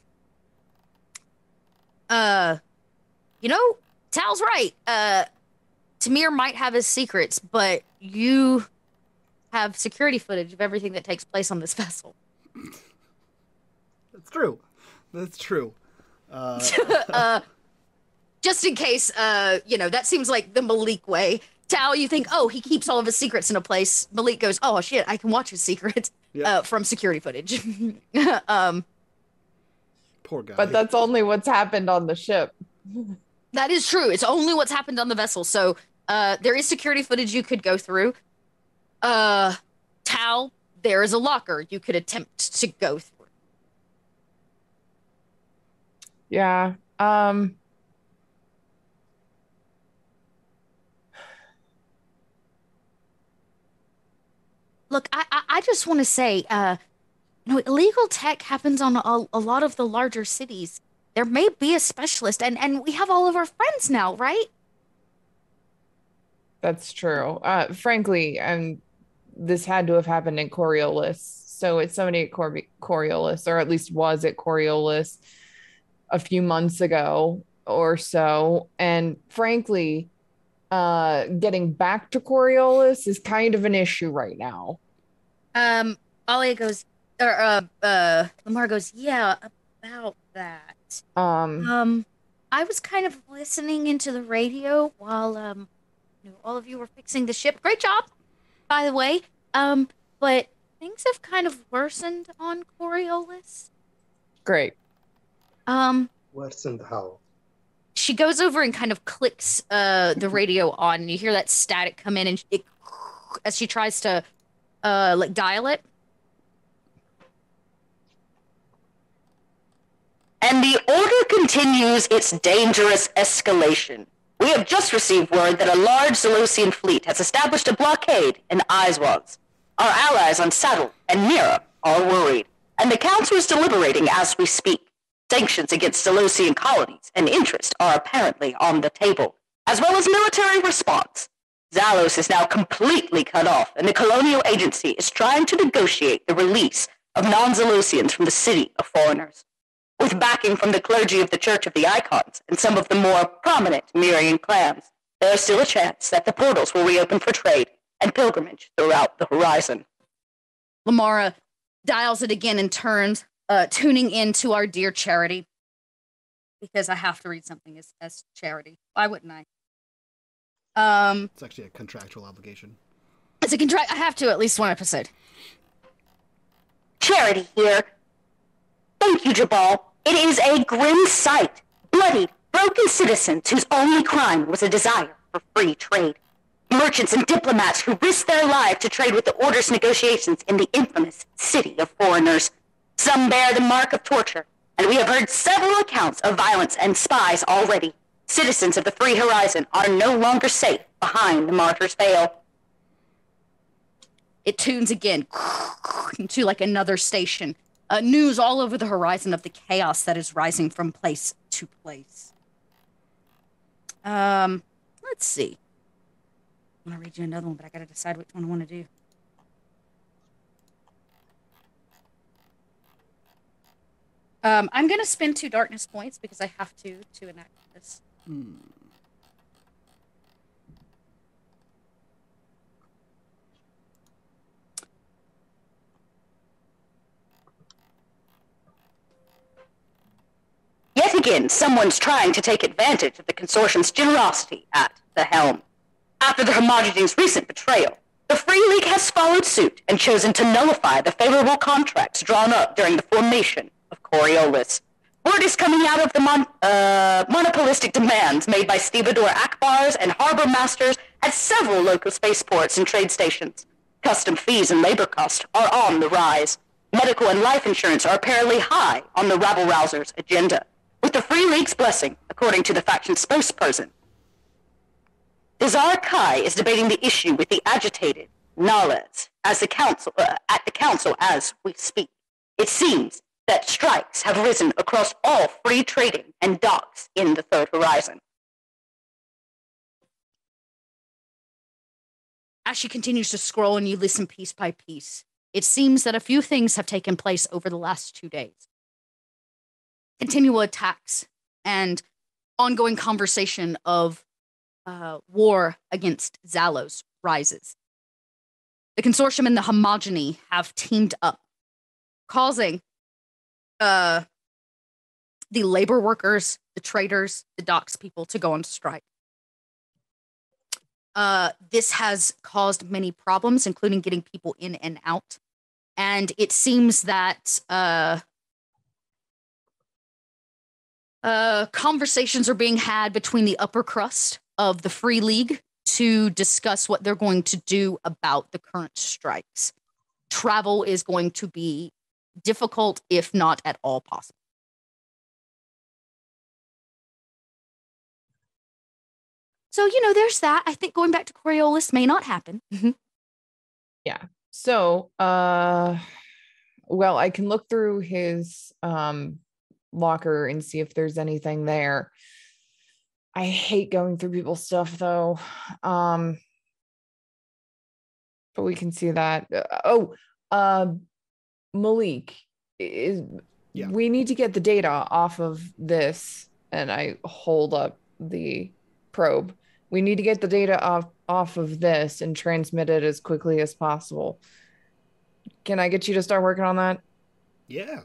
know, Tal's right. Tamir might have his secrets, but you have security footage of everything that takes place on this vessel. That's true. That's true. Just in case, you know, that seems like the Malik way. Tal, you think, oh, he keeps all of his secrets in a place. Malik goes, oh, shit, I can watch his secrets from security footage. Poor guy. But that's only what's happened on the ship. That is true. It's only what's happened on the vessel. So there is security footage you could go through. Tal, there is a locker you could attempt to go through. Yeah. Look, I just want to say, you know, illegal tech happens on a lot of the larger cities. There may be a specialist, and we have all of our friends now, right? That's true. Frankly, this had to have happened in Coriolis. So it's somebody at Coriolis, or at least was at Coriolis a few months ago or so. And frankly, getting back to Coriolis is kind of an issue right now. Alia goes, or Lamar goes, yeah, about that. I was kind of listening into the radio while you know, all of you were fixing the ship. Great job, by the way. But things have kind of worsened on Coriolis. Great. Worsened how? She goes over and kind of clicks the radio on. You hear that static come in, and it, as she tries to like dial it. And the order continues its dangerous escalation. We have just received word that a large Zalosian fleet has established a blockade in Eiswags. Our allies on Saddle and Mira are worried, and the council is deliberating as we speak. Sanctions against Zalosian colonies and interest are apparently on the table, as well as military response. Zalos is now completely cut off, and the colonial agency is trying to negotiate the release of non-Zalosians from the City of Foreigners. With backing from the clergy of the Church of the Icons and some of the more prominent Mirian clans, there is still a chance that the portals will reopen for trade and pilgrimage throughout the horizon. Lamara dials it again and turns. Tuning in to our dear Charity, because I have to read something as Charity. Why wouldn't I? It's actually a contractual obligation. It's a contract. I have to at least one episode. Charity here. Thank you, Jabal. It is a grim sight. Bloodied, broken citizens whose only crime was a desire for free trade. Merchants and diplomats who risked their lives to trade with the Order's negotiations in the infamous City of Foreigners. Some bear the mark of torture, and we have heard several accounts of violence and spies already. Citizens of the Free Horizon are no longer safe behind the martyr's veil. It tunes again to like another station. News all over the horizon of the chaos that is rising from place to place. Let's see. I'm gonna read you another one, but I gotta decide which one I want to do. I'm going to spend 2 darkness points because I have to enact this. Yet again, someone's trying to take advantage of the Consortium's generosity at the helm. After the Hermogenes' recent betrayal, the Free League has followed suit and chosen to nullify the favorable contracts drawn up during the formation of Coriolis. Word is coming out of the monopolistic demands made by stevedore Akbars and harbor masters at several local spaceports and trade stations. Custom fees and labor costs are on the rise. Medical and life insurance are apparently high on the rabble-rousers' agenda, with the Free League's blessing, according to the faction spokesperson. Dzara Kai is debating the issue with the agitated Nala at the council as we speak. It seems that strikes have risen across all free trading and docks in the Third Horizon. As she continues to scroll and you listen piece by piece, it seems that a few things have taken place over the last 2 days. Continual attacks and ongoing conversation of war against Zalos rises. The Consortium and the Hegemony have teamed up, causing the labor workers, the traders, the docks people to go on strike. This has caused many problems, including getting people in and out. And it seems that Conversations are being had between the upper crust of the Free League to discuss what they're going to do about the current strikes. Travel is going to be difficult, if not at all possible. So, you know, there's that. I think going back to Coriolis may not happen. Yeah. So, well, I can look through his locker and see if there's anything there. I hate going through people's stuff, though. But we can see that. Malik, we need to get the data off of this. And I hold up the probe. We need to get the data off of this and transmit it as quickly as possible. Can I get you to start working on that? Yeah.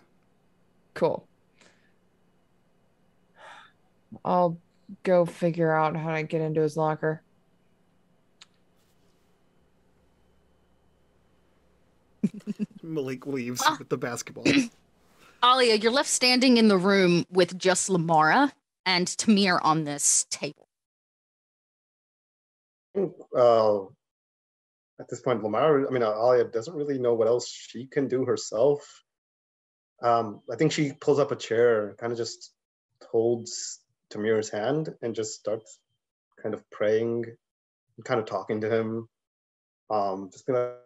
Cool. I'll go figure out how to get into his locker. Malik leaves with the basketball. Alia, you're left standing in the room with just Lamara and Tamir on this table. At this point, Alia doesn't really know what else she can do herself. I think she pulls up a chair, kind of just holds Tamir's hand and just starts kind of praying, kind of talking to him. Just being like,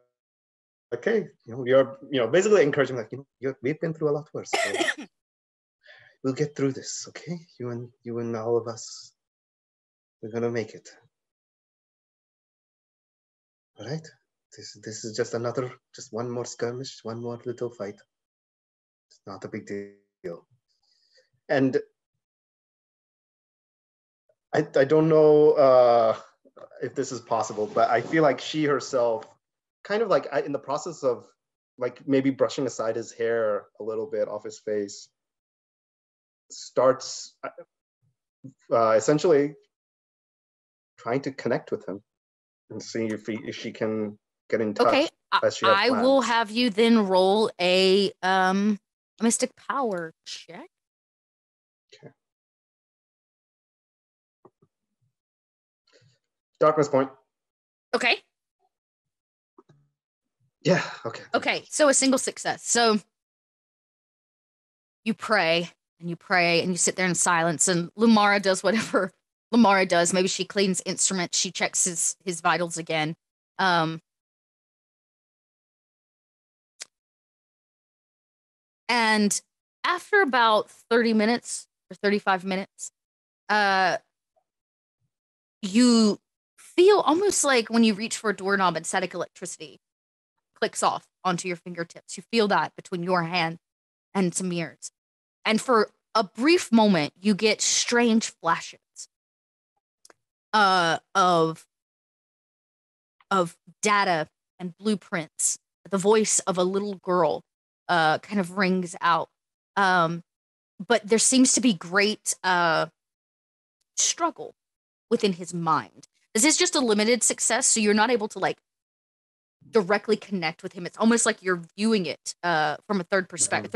okay, you're basically encouraging, like, we've been through a lot worse. So we'll get through this, okay? You and all of us, we're gonna make it. All right, this is just one more skirmish, one more little fight. It's not a big deal. And I don't know if this is possible, but I feel like she herself, kind of like in the process of like maybe brushing aside his hair a little bit off his face, starts essentially trying to connect with him and see if she can get in touch. Okay, I will have you then roll a mystic power check. Okay. Darkness point. Okay. Yeah, okay. Okay, so a single success. So you pray and you pray and you sit there in silence, and Lamara does whatever Lamara does. Maybe she cleans instruments. She checks his vitals again. And after about 30 minutes or 35 minutes, you feel almost like when you reach for a doorknob and static electricity clicks off onto your fingertips. You feel that between your hand and Tamir's. And for a brief moment, you get strange flashes of data and blueprints. The voice of a little girl kind of rings out. But there seems to be great struggle within his mind. This is just a limited success, so you're not able to like directly connect with him. It's almost like you're viewing it from a third perspective,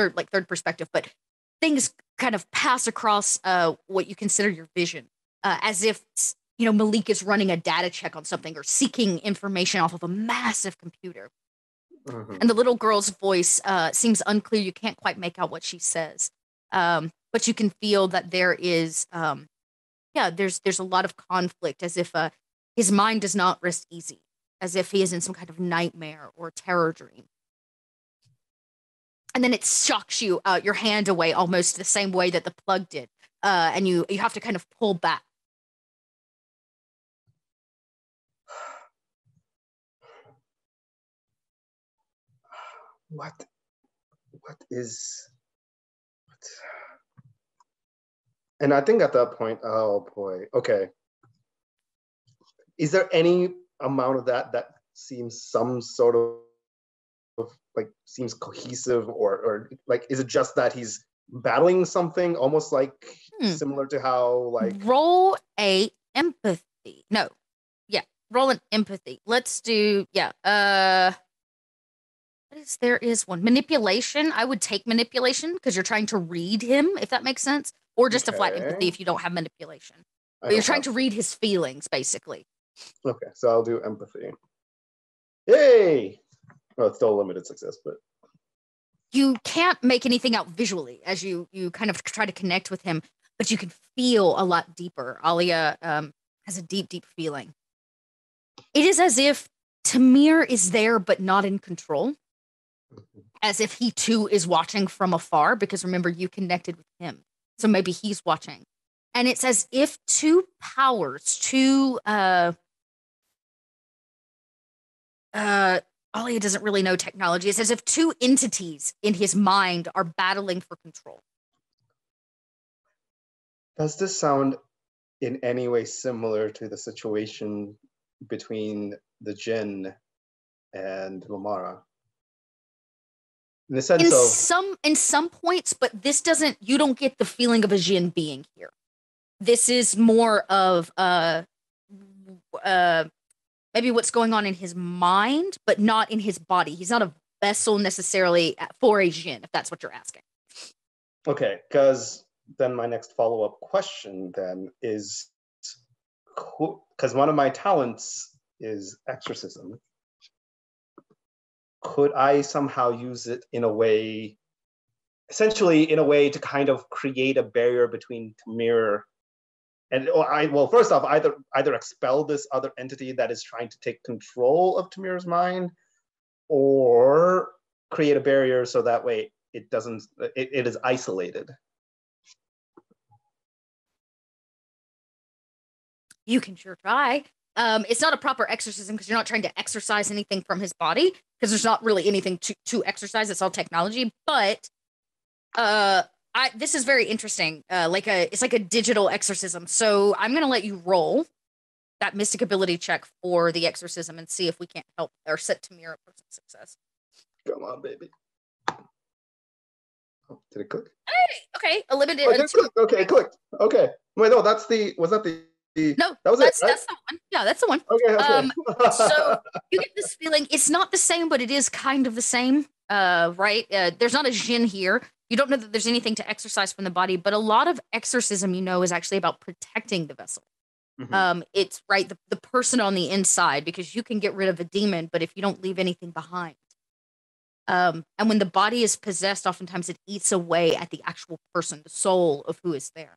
but things kind of pass across what you consider your vision, as if Malik is running a data check on something or seeking information off of a massive computer. Mm-hmm. And the little girl's voice seems unclear. You can't quite make out what she says, but you can feel that there is there's a lot of conflict, as if his mind does not rest easy, as if he is in some kind of nightmare or terror dream. And then it sucks your hand away almost the same way that the plug did, and you have to kind of pull back. What? And I think at that point, oh boy, okay. Is there any amount of that seems some sort of like seems cohesive, or like, is it just that he's battling something almost like similar to how like roll a empathy? No, yeah, roll an empathy. Let's do there is one manipulation. I would take manipulation because you're trying to read him, if that makes sense. or just a flat empathy if you don't have manipulation. But you're trying to read his feelings, basically. Okay, so I'll do empathy. Yay! Well, it's still a limited success, but... You can't make anything out visually as you kind of try to connect with him, but you can feel a lot deeper. Alia has a deep, deep feeling. It is as if Tamir is there, but not in control. As if he, too, is watching from afar, because remember, you connected with him. So maybe he's watching. And it's as if two powers, Alia doesn't really know technology. It's as if two entities in his mind are battling for control. Does this sound in any way similar to the situation between the Jinn and Momara? In the sense in some points, but this doesn't. You don't get the feeling of a Jinn being here. This is more of maybe what's going on in his mind, but not in his body. He's not a vessel necessarily for a Jinn, if that's what you're asking. Okay, because then my next follow-up question then is, because one of my talents is exorcism, could I somehow use it in a way, essentially in a way to kind of create a barrier between Tamir and, first off, either expel this other entity that is trying to take control of Tamir's mind, or create a barrier so that way it doesn't, it is isolated. You can sure try. It's not a proper exorcism because you're not trying to exorcise anything from his body, because there's not really anything to exorcise. It's all technology, but this is very interesting. It's like a digital exorcism. So I'm going to let you roll that mystic ability check for the exorcism and see if we can't help or set Tamir up for some success. Come on, baby. Oh, did it click? Hey, okay, a limited. Oh, okay, click. Okay. Wait, no, no, that was it, right? That's the one. Yeah, that's the one. Okay. So you get this feeling. It's not the same, but it is kind of the same, right? There's not a Jinn here. You don't know that there's anything to exorcise from the body, but a lot of exorcism, you know, is actually about protecting the vessel. Mm-hmm. It's right, the person on the inside, because you can get rid of a demon, but if you don't leave anything behind. And when the body is possessed, oftentimes it eats away at the actual person, the soul of who is there.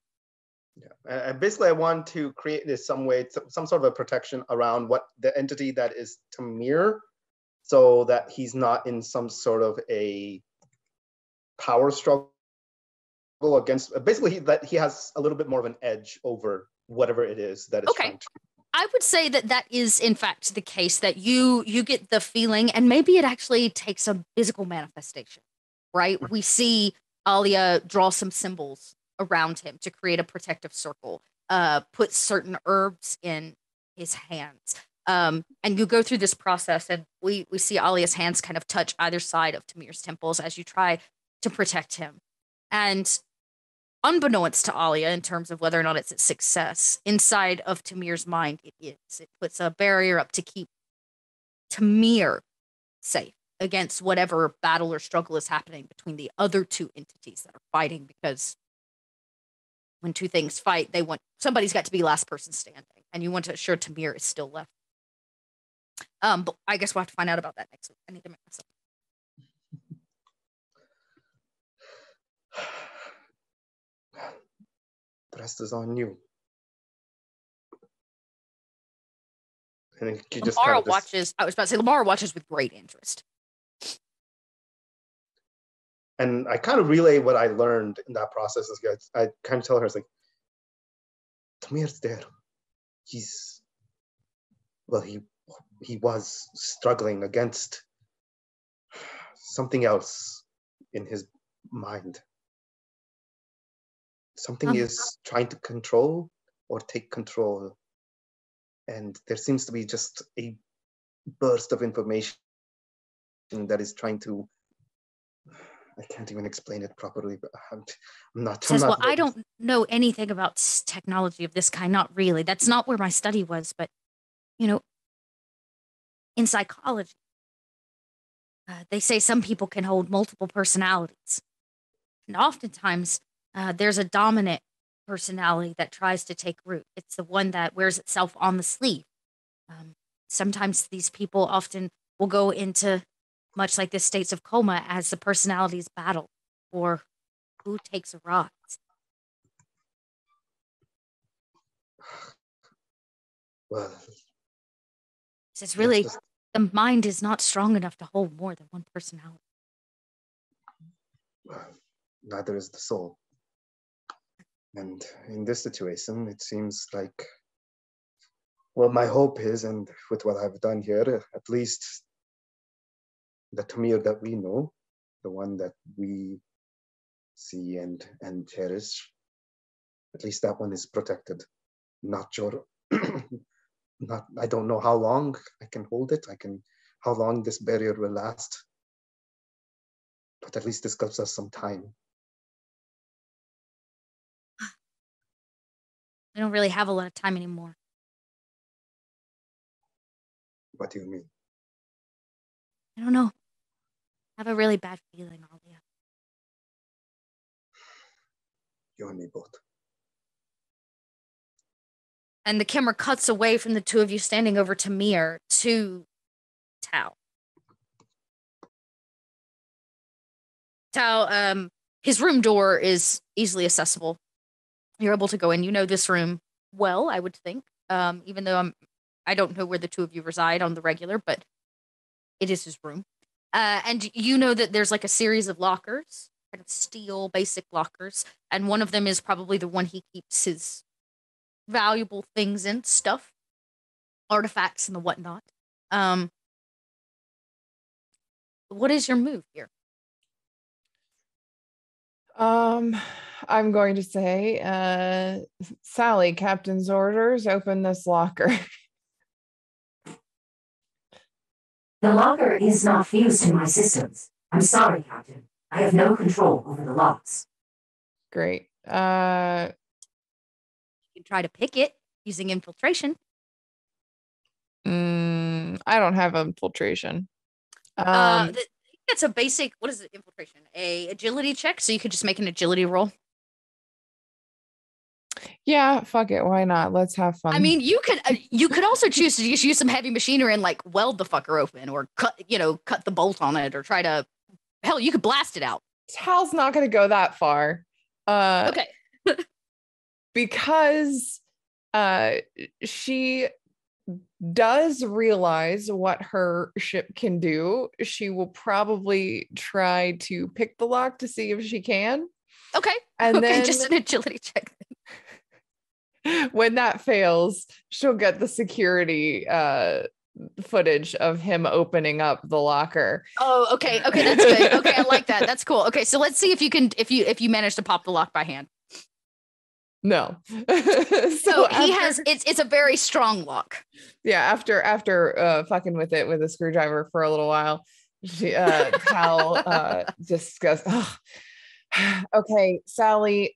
Yeah, basically I want to create this some sort of a protection around what the entity that is Tamir, so that he's not in some sort of a power struggle against, basically that he has a little bit more of an edge over whatever it is that is trying to. I would say that is in fact the case, that you get the feeling, and maybe it actually takes a physical manifestation, right? We see Alia draw some symbols around him to create a protective circle, put certain herbs in his hands. And you go through this process, and we see Alia's hands kind of touch either side of Tamir's temples as you try to protect him. And unbeknownst to Alia, in terms of whether or not it's a success, inside of Tamir's mind it is. It puts a barrier up to keep Tamir safe against whatever battle or struggle is happening between the other two entities that are fighting, because when two things fight, somebody's got to be last person standing, and you want to assure Tamir is still left. But I guess we'll have to find out about that next week. I need to make myself. The rest is on you. And then you just Lamara watches. I was about to say Lamara watches with great interest. And I kind of relay what I learned in that process. I kind of tell her, it's like, Tamir's there. He was struggling against something else in his mind. Something is trying to control or take control. And there seems to be just a burst of information that is trying to, I can't even explain it properly, but I'm not. Well, I don't know anything about technology of this kind, not really. That's not where my study was, but, you know, in psychology, they say some people can hold multiple personalities. And oftentimes, there's a dominant personality that tries to take root. It's the one that wears itself on the sleeve. Sometimes these people often will go into much like the states of coma as the personalities battle for who takes a rise. Well, it's really the mind is not strong enough to hold more than one personality. Well, neither is the soul. And in this situation, it seems like, well, my hope is, and with what I've done here, at least the Tamir that we know, the one that we see and cherish, at least that one is protected. Not sure, I don't know how long I can hold it, how long this barrier will last, but at least this gives us some time. I don't really have a lot of time anymore. What do you mean? I don't know. I have a really bad feeling, Alia. You and me both. And the camera cuts away from the two of you standing over Tamir to Tao. Tao, his room door is easily accessible. You're able to go in. You know this room well, I would think, even though I don't know where the two of you reside on the regular, but it is his room. And you know that there's like a series of lockers, kind of steel basic lockers, and one of them is probably the one he keeps his valuable things in, stuff, artifacts and the whatnot. What is your move here? I'm going to say, Sally, Captain's orders, open this locker. The locker is not fused to my systems. I'm sorry, Captain. I have no control over the locks. Great. You can try to pick it using infiltration. I don't have infiltration. It's a basic, what is it, infiltration? A agility check, so you could just make an agility roll. Yeah, fuck it, why not? Let's have fun. I mean, you could also choose to just use some heavy machinery and like weld the fucker open or cut the bolt on it or try to, hell, you could blast it out. Tal's not going to go that far. Okay. Because she does realize what her ship can do, she will probably try to pick the lock to see if she can. Okay. And okay, then just an agility check. When that fails, she'll get the security footage of him opening up the locker. Oh, okay. Okay, that's good. Okay, I like that. That's cool. Okay, so let's see if you can if you manage to pop the lock by hand. No. So he has it's a very strong lock. Yeah, after fucking with it with a screwdriver for a little while, she Cal just goes, oh. Okay, Sally,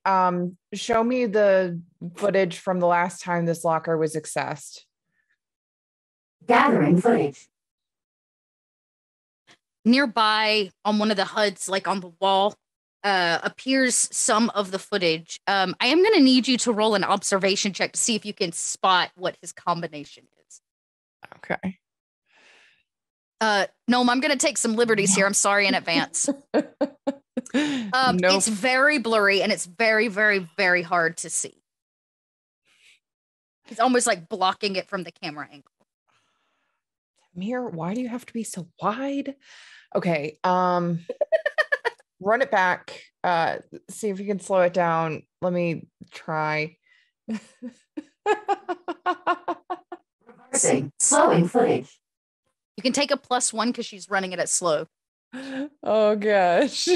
show me the footage from the last time this locker was accessed. Gathering footage. Nearby on one of the HUDs, like on the wall, appears some of the footage. I am going to need you to roll an observation check to see if you can spot what his combination is. Okay. No, I'm going to take some liberties here. I'm sorry in advance. Nope. It's very blurry and it's very, very, very hard to see. It's almost like blocking it from the camera angle. Tamir, why do you have to be so wide? Okay. Run it back, see if you can slow it down. Let me try. Reversing, slowing footage. You can take a +1 because she's running it at slow. Oh, gosh.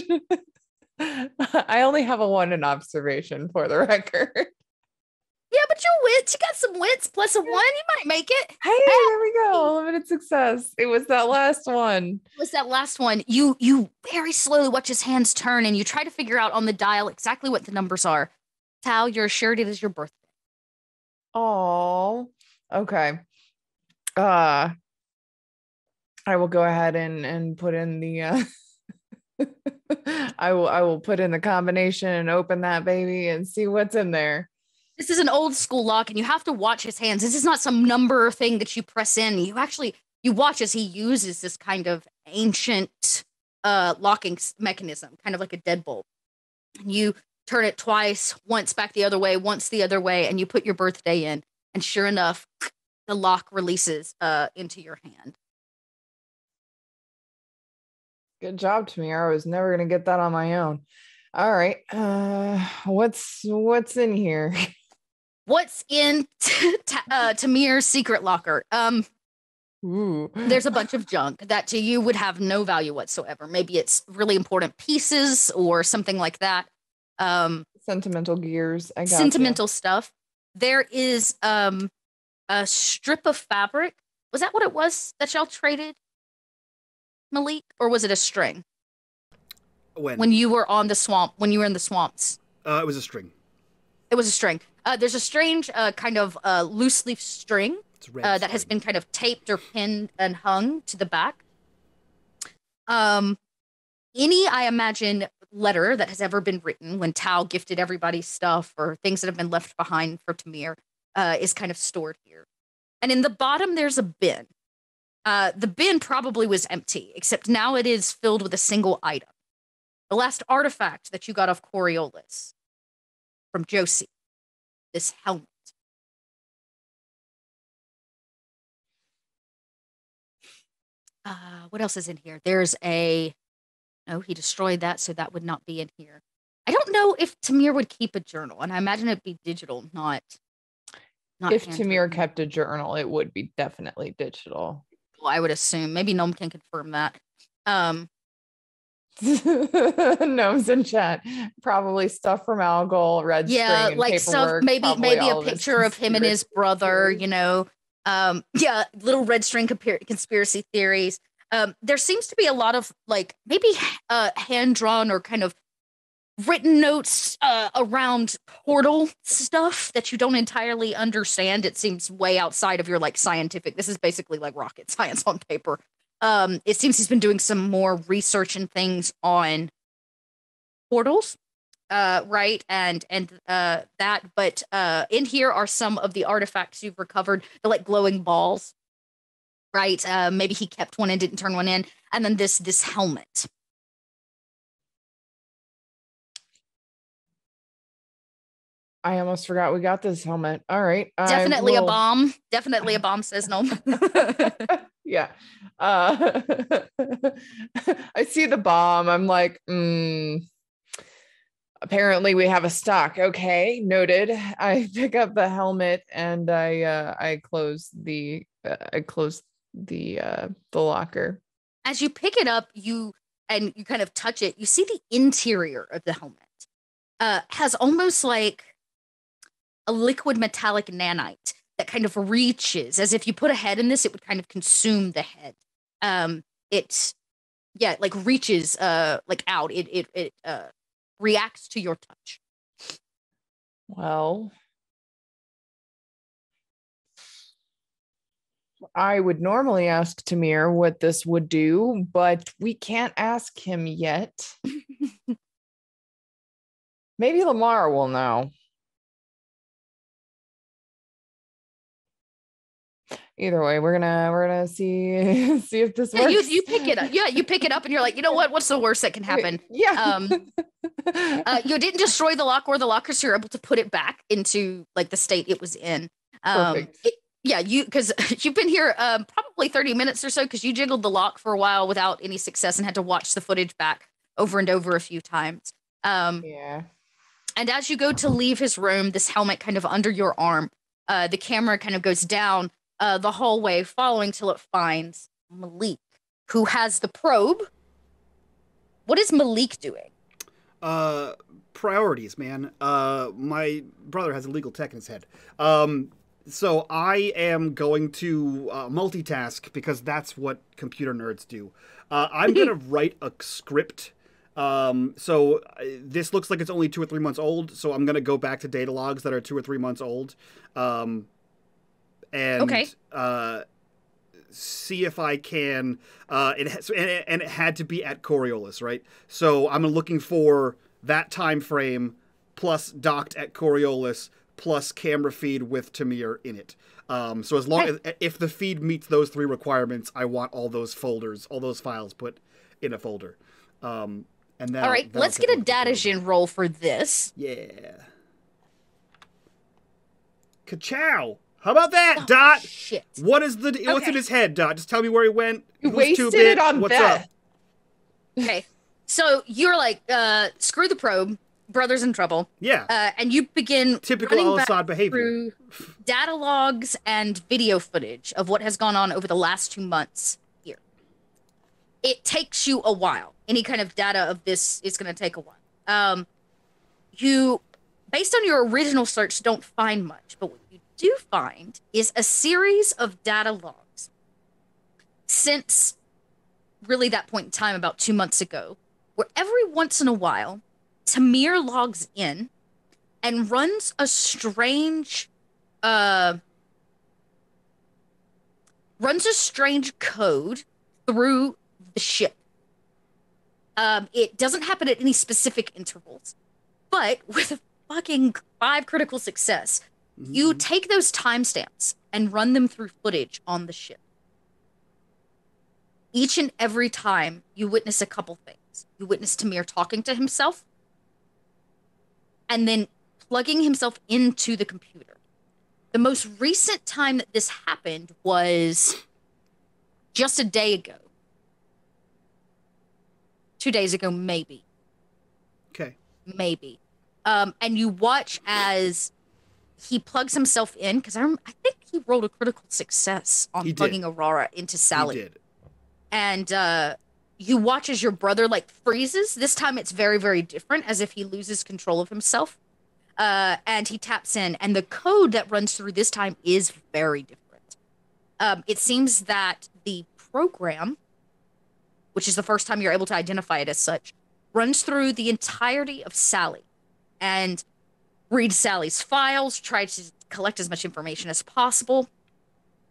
I only have a 1 in observation for the record. Yeah, but your wits, you got some wits, +1, you might make it. Hey, there we go, limited success. It was that last one. You very slowly watch his hands turn and you try to figure out on the dial exactly what the numbers are. Tal, you're assured it is your birthday. Oh, okay. I will go ahead and put in the, I will put in the combination and open that baby and see what's in there. This is an old school lock, and you have to watch his hands. This is not some number thing that you press in. You actually, you watch as he uses this kind of ancient locking mechanism, kind of like a deadbolt. And you turn it twice, once back the other way, once the other way, and you put your birthday in. And sure enough, the lock releases into your hand. Good job, Tamir. I was never going to get that on my own. All right. What's in here? What's in Tamir's secret locker? Ooh. There's a bunch of junk that to you would have no value whatsoever. Maybe it's really important pieces or something like that. Sentimental gears. I got sentimental stuff. There is a strip of fabric. Was that what it was that y'all traded, Malik? Or was it a string? When you were on the swamp, when you were in the swamps? It was a string. It was a string. There's a strange kind of loose leaf string that has been kind of taped or pinned and hung to the back. Any, I imagine, letter that has ever been written when Tao gifted everybody stuff or things that have been left behind for Tamir is kind of stored here. And in the bottom, there's a bin. The bin probably was empty, except now it is filled with a single item. The last artifact that you got off Coriolis from Josie, this helmet. What else is in here? There's a... No, he destroyed that, so that would not be in here. I don't know if Tamir would keep a journal, and I imagine it'd be digital, not if Tamir kept a journal, it would be definitely digital. Well, I would assume. Maybe Gnome can confirm that. Gnomes in chat. Probably stuff from Algol, red string, and like paperwork. Maybe a picture of him and his brother, you know. Little red string conspiracy theories. There seems to be a lot of like maybe hand-drawn or kind of written notes around portal stuff that you don't entirely understand. It seems way outside of your like scientific. This is basically like rocket science on paper. It seems he's been doing some more research and things on portals, right? And that. But in here are some of the artifacts you've recovered. They're like glowing balls. Right, maybe he kept one and didn't turn one in. And then this helmet. I almost forgot we got this helmet. All right. Definitely a bomb. Definitely a bomb, says Gnome. Yeah. I see the bomb. I'm like, apparently we have a stock. Okay, noted. I pick up the helmet and I close the locker. As you pick it up, you kind of touch it. You see the interior of the helmet has almost like a liquid metallic nanite that kind of reaches as if you put a head in this, it would kind of consume the head. It reaches like out. It reacts to your touch. Well. I would normally ask Tamir what this would do, but we can't ask him yet. Maybe Lamar will know. Either way, we're gonna see if this works. You pick it up. Yeah, you pick it up, and you're like, you know what? What's the worst that can happen? Yeah. You didn't destroy the lock or the locker, so you're able to put it back into like the state it was in. Perfect. Because you've been here probably 30 minutes or so because you jiggled the lock for a while without any success and had to watch the footage back over and over a few times. And as you go to leave his room, this helmet kind of under your arm, the camera kind of goes down the hallway following till it finds Malik, who has the probe. What is Malik doing? Priorities, man. My brother has a legal tech in his head. So I am going to multitask because that's what computer nerds do. I'm going to write a script. So this looks like it's only 2 or 3 months old. So I'm going to go back to data logs that are 2 or 3 months old. See if I can. It had to be at Coriolis, right? So I'm looking for that time frame plus docked at Coriolis plus camera feed with Tamir in it. So as long as, if the feed meets those three requirements, I want all those folders, all those files put in a folder. And all right, let's get a Datagin roll for this. Yeah. Ka-chow! How about that, oh, Dot? Shit. What is the? Okay. What's in his head, Dot? Just tell me where he went. You wasted it on what's that. Up? Okay, so you're like, screw the probe. Brother's in trouble. Yeah. And you begin typical Al-Assad behavior through data logs and video footage of what has gone on over the last 2 months here. It takes you a while. Any kind of data of this is going to take a while. You, based on your original search, don't find much, but. Do find is a series of data logs since really that point in time about 2 months ago, where every once in a while Tamir logs in and runs a strange code through the ship. It doesn't happen at any specific intervals, but with a fucking 5 critical success, you take those timestamps and run them through footage on the ship. Each and every time, you witness a couple things. You witness Tamir talking to himself and then plugging himself into the computer. The most recent time that this happened was just a day ago. 2 days ago, maybe. Okay. Maybe. And you watch as... he plugs himself in, because I think he rolled a critical success on plugging Aurora into Sally. He did. And you watch as your brother, like, freezes. This time it's very, very different, as if he loses control of himself. And he taps in. And the code that runs through this time is very different. It seems that the program, which is the first time you're able to identify it as such, runs through the entirety of Sally. And... read Sally's files, try to collect as much information as possible.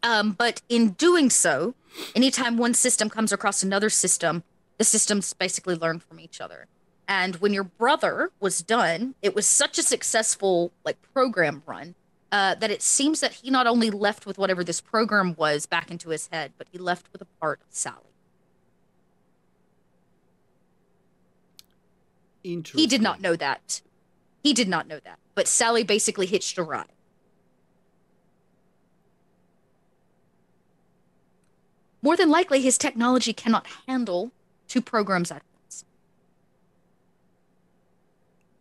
But in doing so, anytime one system comes across another system, the systems basically learn from each other. And when your brother was done, it was such a successful like program run that it seems that he not only left with whatever this program was back into his head, but he left with a part of Sally. Interesting. He did not know that. He did not know that, but Sally basically hitched a ride. More than likely, his technology cannot handle 2 programs at once.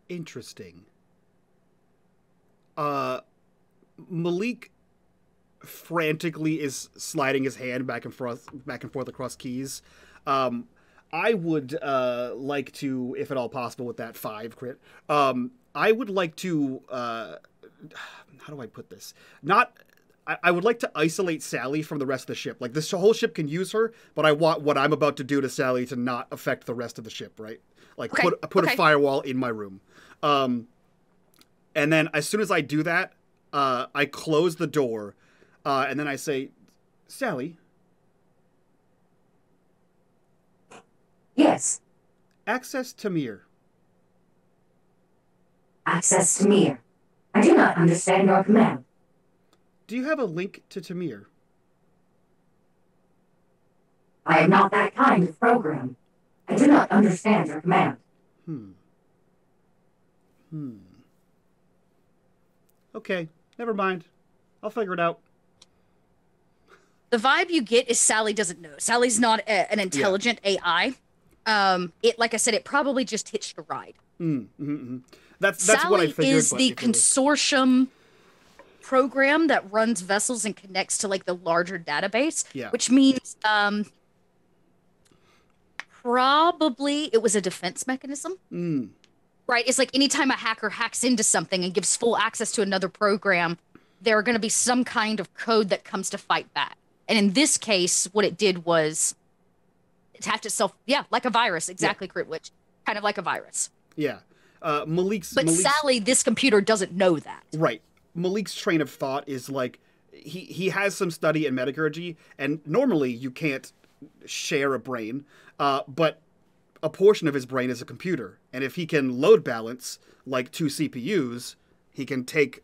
Interesting. Malik frantically is sliding his hand back and forth across keys. I would like to, if at all possible, with that 5 crit. I would like to, how do I put this? I would like to isolate Sally from the rest of the ship. Like, this whole ship can use her, but I want what I'm about to do to Sally to not affect the rest of the ship, right? Like, okay. put a firewall in my room. And then as soon as I do that, I close the door, and then I say, Sally? Yes? Access Tamir. Access Tamir. I do not understand your command. Do you have a link to Tamir? I am not that kind of program. I do not understand your command. Okay, never mind. I'll figure it out. The vibe you get is Sally doesn't know. Sally's not an intelligent AI. It, like I said, it probably just hitched a ride. That's Sally what I figured, is the consortium program that runs vessels and connects to like the larger database, which means probably it was a defense mechanism, right? It's like anytime a hacker hacks into something and gives full access to another program, there are going to be some kind of code that comes to fight back. And in this case, what it did was attach itself, like a virus, exactly, Critwitch, kind of like a virus. Yeah. Malik's Sally, this computer doesn't know that. Right. Malik's train of thought is like, he has some study in metacurgy, and normally you can't share a brain, but a portion of his brain is a computer. And if he can load balance, like 2 CPUs, he can take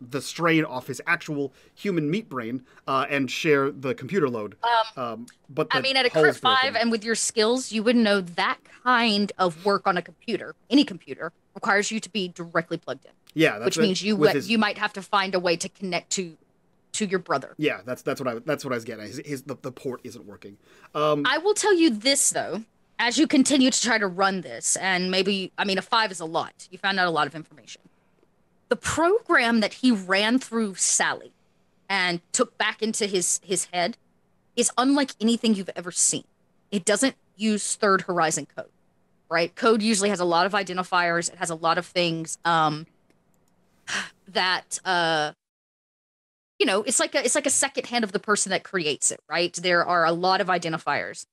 the strain off his actual human meat brain and share the computer load. But I mean, at a curve 5 and with your skills, you would know that kind of work on a computer, any computer, requires you to be directly plugged in. Yeah, that's which means you might have to find a way to connect to your brother. Yeah, that's what I was getting at. The port isn't working. I will tell you this though, as you continue to try to run this, and maybe I mean a 5 is a lot. You found out a lot of information. The program that he ran through Sally and took back into his head is unlike anything you've ever seen. It doesn't use Third Horizon code, right? Code usually has a lot of identifiers. It has a lot of things that, you know, it's like a second hand of the person that creates it, right? There are a lot of identifiers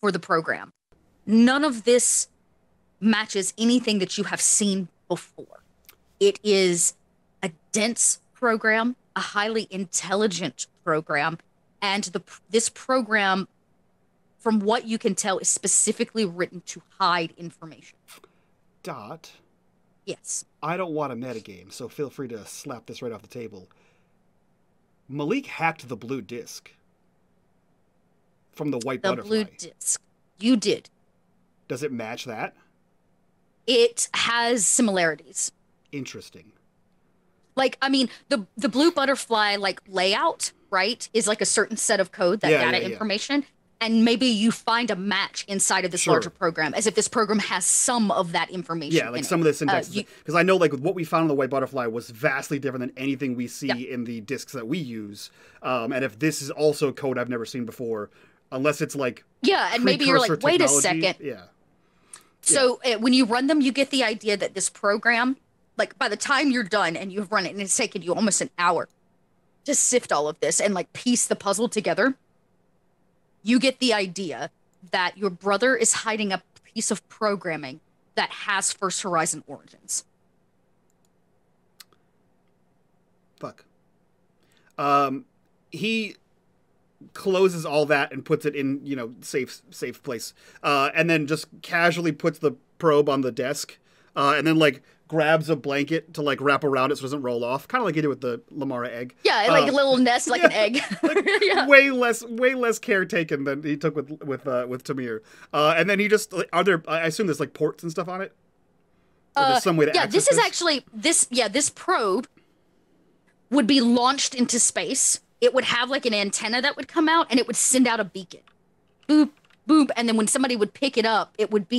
for the program. None of this matches anything that you have seen before. It is a dense program, a highly intelligent program, and this program, from what you can tell, is specifically written to hide information. Dot. Yes. I don't want a metagame, so feel free to slap this right off the table. Malik hacked the blue disc from the white butterfly. The blue disc. You did. Does it match that? It has similarities. Interesting. Like, I mean, the blue butterfly, like, layout, right, is like a certain set of code, that information, and maybe you find a match inside of this larger program, as if this program has some of that information. Yeah, like some of the syntax. Because I know, like, what we found in the white butterfly was vastly different than anything we see in the discs that we use. And if this is also code I've never seen before, unless it's like and maybe you're like, wait a second. Yeah. So when you run them, you get the idea that this program, like, by the time you're done and you've run it, and it's taken you almost an hour to sift all of this and, like, piece the puzzle together, you get the idea that your brother is hiding a piece of programming that has First Horizon origins. Fuck. He closes all that and puts it in, you know, safe place. And then just casually puts the probe on the desk. And then, like, grabs a blanket to, like, wrap around it so it doesn't roll off. Kind of like you did with the Lamara egg. Yeah, like a little nest, like an egg. Like, way less care taken than he took with Tamir. And then he just, like, are there, I assume there's, like, ports and stuff on it? Or there's some way to access this? Yeah, this is actually, this probe would be launched into space. It would have, like, an antenna that would come out, and it would send out a beacon. Boop. Boop, and then when somebody would pick it up, it would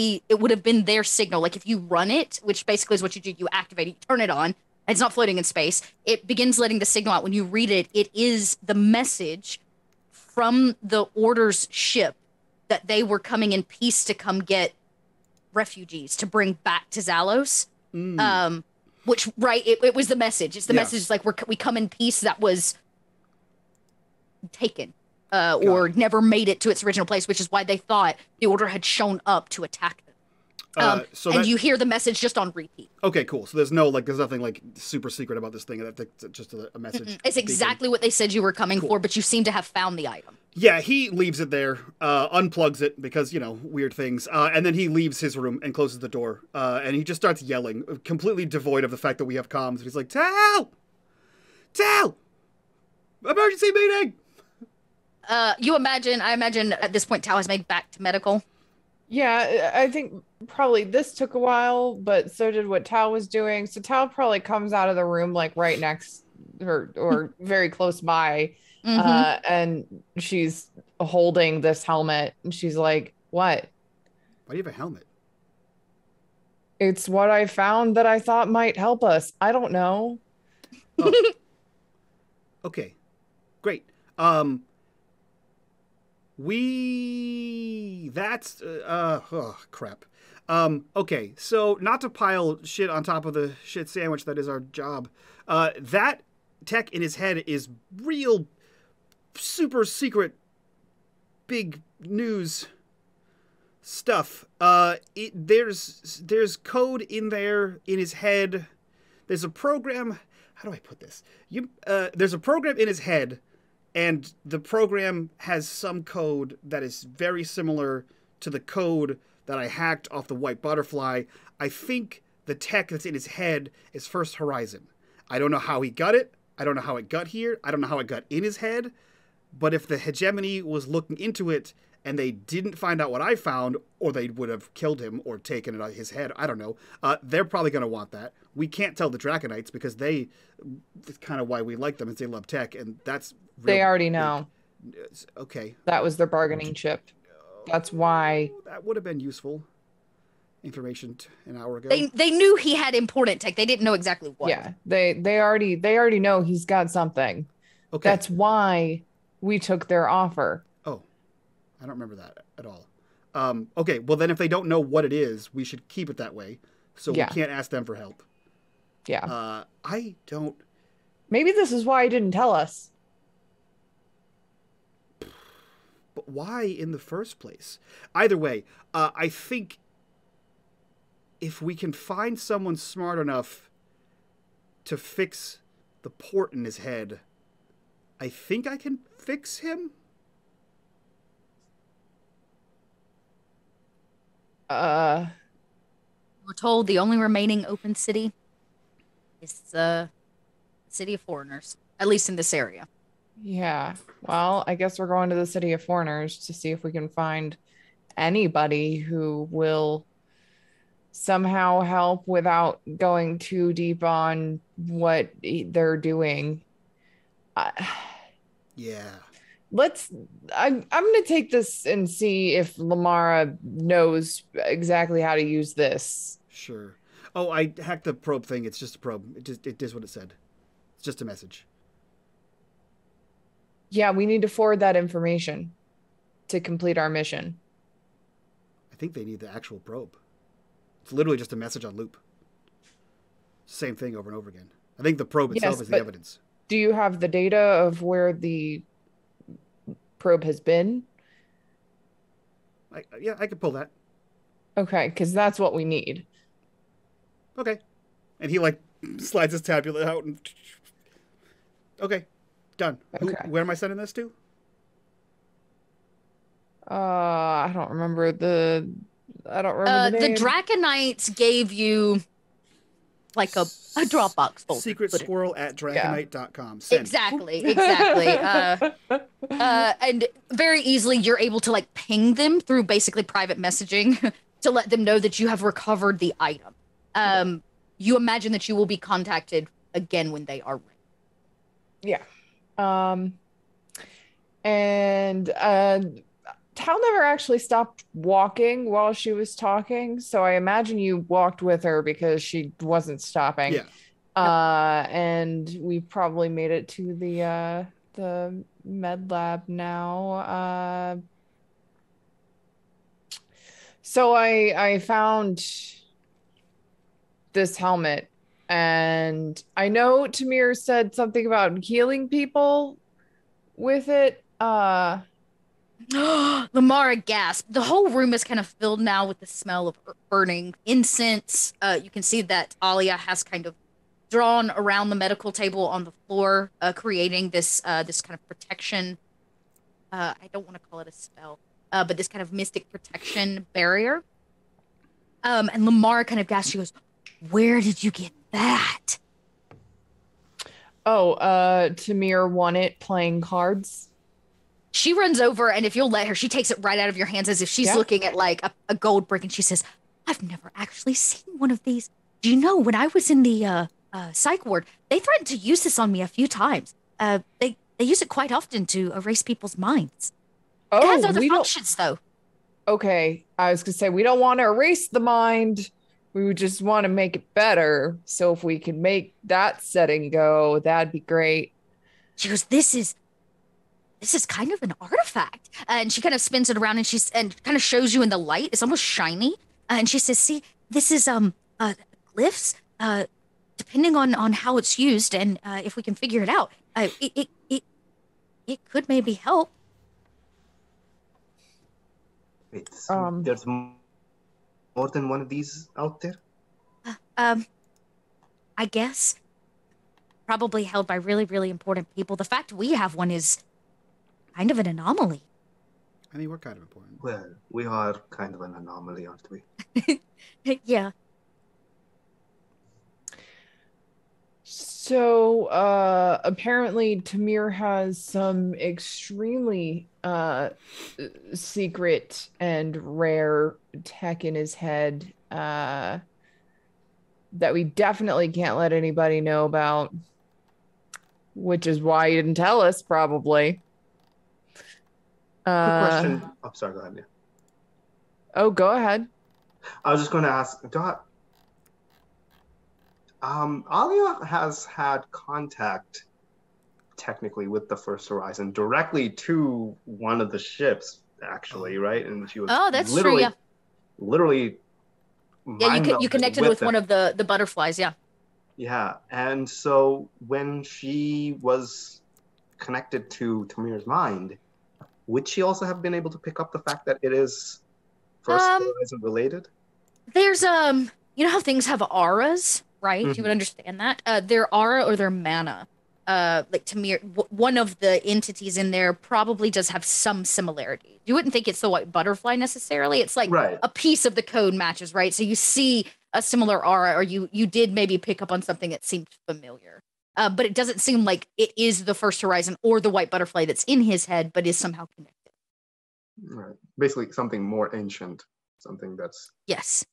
have been their signal. Like, if you run it, which basically is what you do, you activate it, you turn it on, and it's not floating in space. It begins letting the signal out. When you read it, it is the message from the Order's ship that they were coming in peace to come get refugees to bring back to Zalos. Which, right, it was the message. It's the message, like, we come in peace that was taken. Or never made it to its original place, which is why they thought the Order had shown up to attack them. So you hear the message just on repeat. Okay, cool. So there's nothing, like, super secret about this thing. That's just a message. It's exactly what they said you were coming for, but you seem to have found the item. Yeah, he leaves it there, unplugs it because, you know, weird things. And then he leaves his room and closes the door. And he just starts yelling, completely devoid of the fact that we have comms. He's like, Tell! Emergency meeting! I imagine at this point Tao has made back to medical. Yeah, I think probably this took a while, but so did what Tao was doing. So Tao probably comes out of the room, like, right next or very close by. And she's holding this helmet and she's like, what? Why do you have a helmet? It's what I found that I thought might help us. I don't know. Oh. Okay, great. Okay, so not to pile shit on top of the shit sandwich that is our job, that tech in his head is real super secret big news stuff. There's code in there in his head. There's a program. How do I put this? There's a program in his head. And the program has some code that is very similar to the code that I hacked off the white butterfly. I think the tech that's in his head is First Horizon. I don't know how he got it. I don't know how it got here. I don't know how it got in his head. But if the hegemony was looking into it and they didn't find out what I found, or they would have killed him or taken it out of his head, I don't know. They're probably going to want that. We can't tell the Draconites because they... That's kind of why we like them, is they love tech, and that's... They already know. Okay. That was their bargaining chip. That's why... That would have been useful information an hour ago. They knew he had important tech. They didn't know exactly what. Yeah, they already know he's got something. Okay. That's why we took their offer. Oh, I don't remember that at all. Okay, well then if they don't know what it is, we should keep it that way. So yeah. We can't ask them for help. Yeah. I don't... Maybe this is why he didn't tell us. But why in the first place? Either way, I think... If we can find someone smart enough to fix the port in his head, I think I can fix him. We're told the only remaining open city is the City of Foreigners, at least in this area. Yeah. Well, I guess we're going to the City of Foreigners to see if we can find anybody who will somehow help without going too deep on what they're doing. Yeah. I'm going to take this and see if Lamara knows exactly how to use this. Sure. Oh, I hacked the probe thing. It's just a probe. It is what it said. It's just a message. Yeah, we need to forward that information to complete our mission. I think they need the actual probe. It's literally just a message on loop. Same thing over and over again. I think the probe itself is the evidence. Do you have the data of where the probe has been? Yeah, I could pull that. Okay, because that's what we need. Okay. And he, slides his tabula out and... Okay, done. Okay. Where am I sending this to? I don't remember the... I don't remember the name. The Draconites gave you a Dropbox folder. secretsquirrel@draconite.com. Yeah. Exactly. And very easily you're able to ping them through basically private messaging to let them know that you have recovered the item. You imagine that you will be contacted again when they are ready. Yeah. Tal never actually stopped walking while she was talking, so I imagine you walked with her because she wasn't stopping. Yeah. And we probably made it to the med lab now. So I found this helmet, and I know Tamir said something about healing people with it. Lamara gasped. The whole room is kind of filled now with the smell of burning incense. You can see that Alia has kind of drawn around the medical table on the floor, creating this kind of protection. I don't want to call it a spell, but this kind of mystic protection barrier. And Lamara kind of gasped. She goes, "Where did you get that?" Oh, Tamir won it playing cards. She runs over, and if you'll let her, she takes it right out of your hands as if she's looking at, a gold brick, and she says, "I've never actually seen one of these. Do you know, when I was in the psych ward, they threatened to use this on me a few times. They use it quite often to erase people's minds. Oh, it has other functions, though. Okay, I was going to say, we don't want to erase the mind. We would just want to make it better. So if we can make that setting go, that'd be great." She goes, This is kind of an artifact. And she kind of spins it around and kind of shows you in the light. It's almost shiny. And she says, "See, this is glyphs. Depending on how it's used and if we can figure it out, it could maybe help." There's more than one of these out there? I guess. Probably held by really, really important people. The fact we have one is... kind of an anomaly. I mean, we're kind of important. Well, we are kind of an anomaly, aren't we? Yeah. So apparently Tamir has some extremely secret and rare tech in his head that we definitely can't let anybody know about, which is why he didn't tell us, probably. Good question. Oh, sorry, go ahead. Yeah. Oh, go ahead. I was just going to ask, Alia has had contact, technically, with the First Horizon, directly to one of the ships, actually, right? And she was literally. Yeah, you connected with one of the butterflies, yeah. Yeah, and so when she was connected to Tamir's mind, would she also have been able to pick up the fact that it is First Horizon related? There's you know how things have auras? Right, mm-hmm. You would understand that. Their aura or their mana, like Tamir, one of the entities in there probably does have some similarity. You wouldn't think it's the white butterfly necessarily. It's like a piece of the code matches, right? So you see a similar aura, or you did maybe pick up on something that seemed familiar. But it doesn't seem like it is the First Horizon or the white butterfly that's in his head, but is somehow connected. Right, basically something more ancient, something that's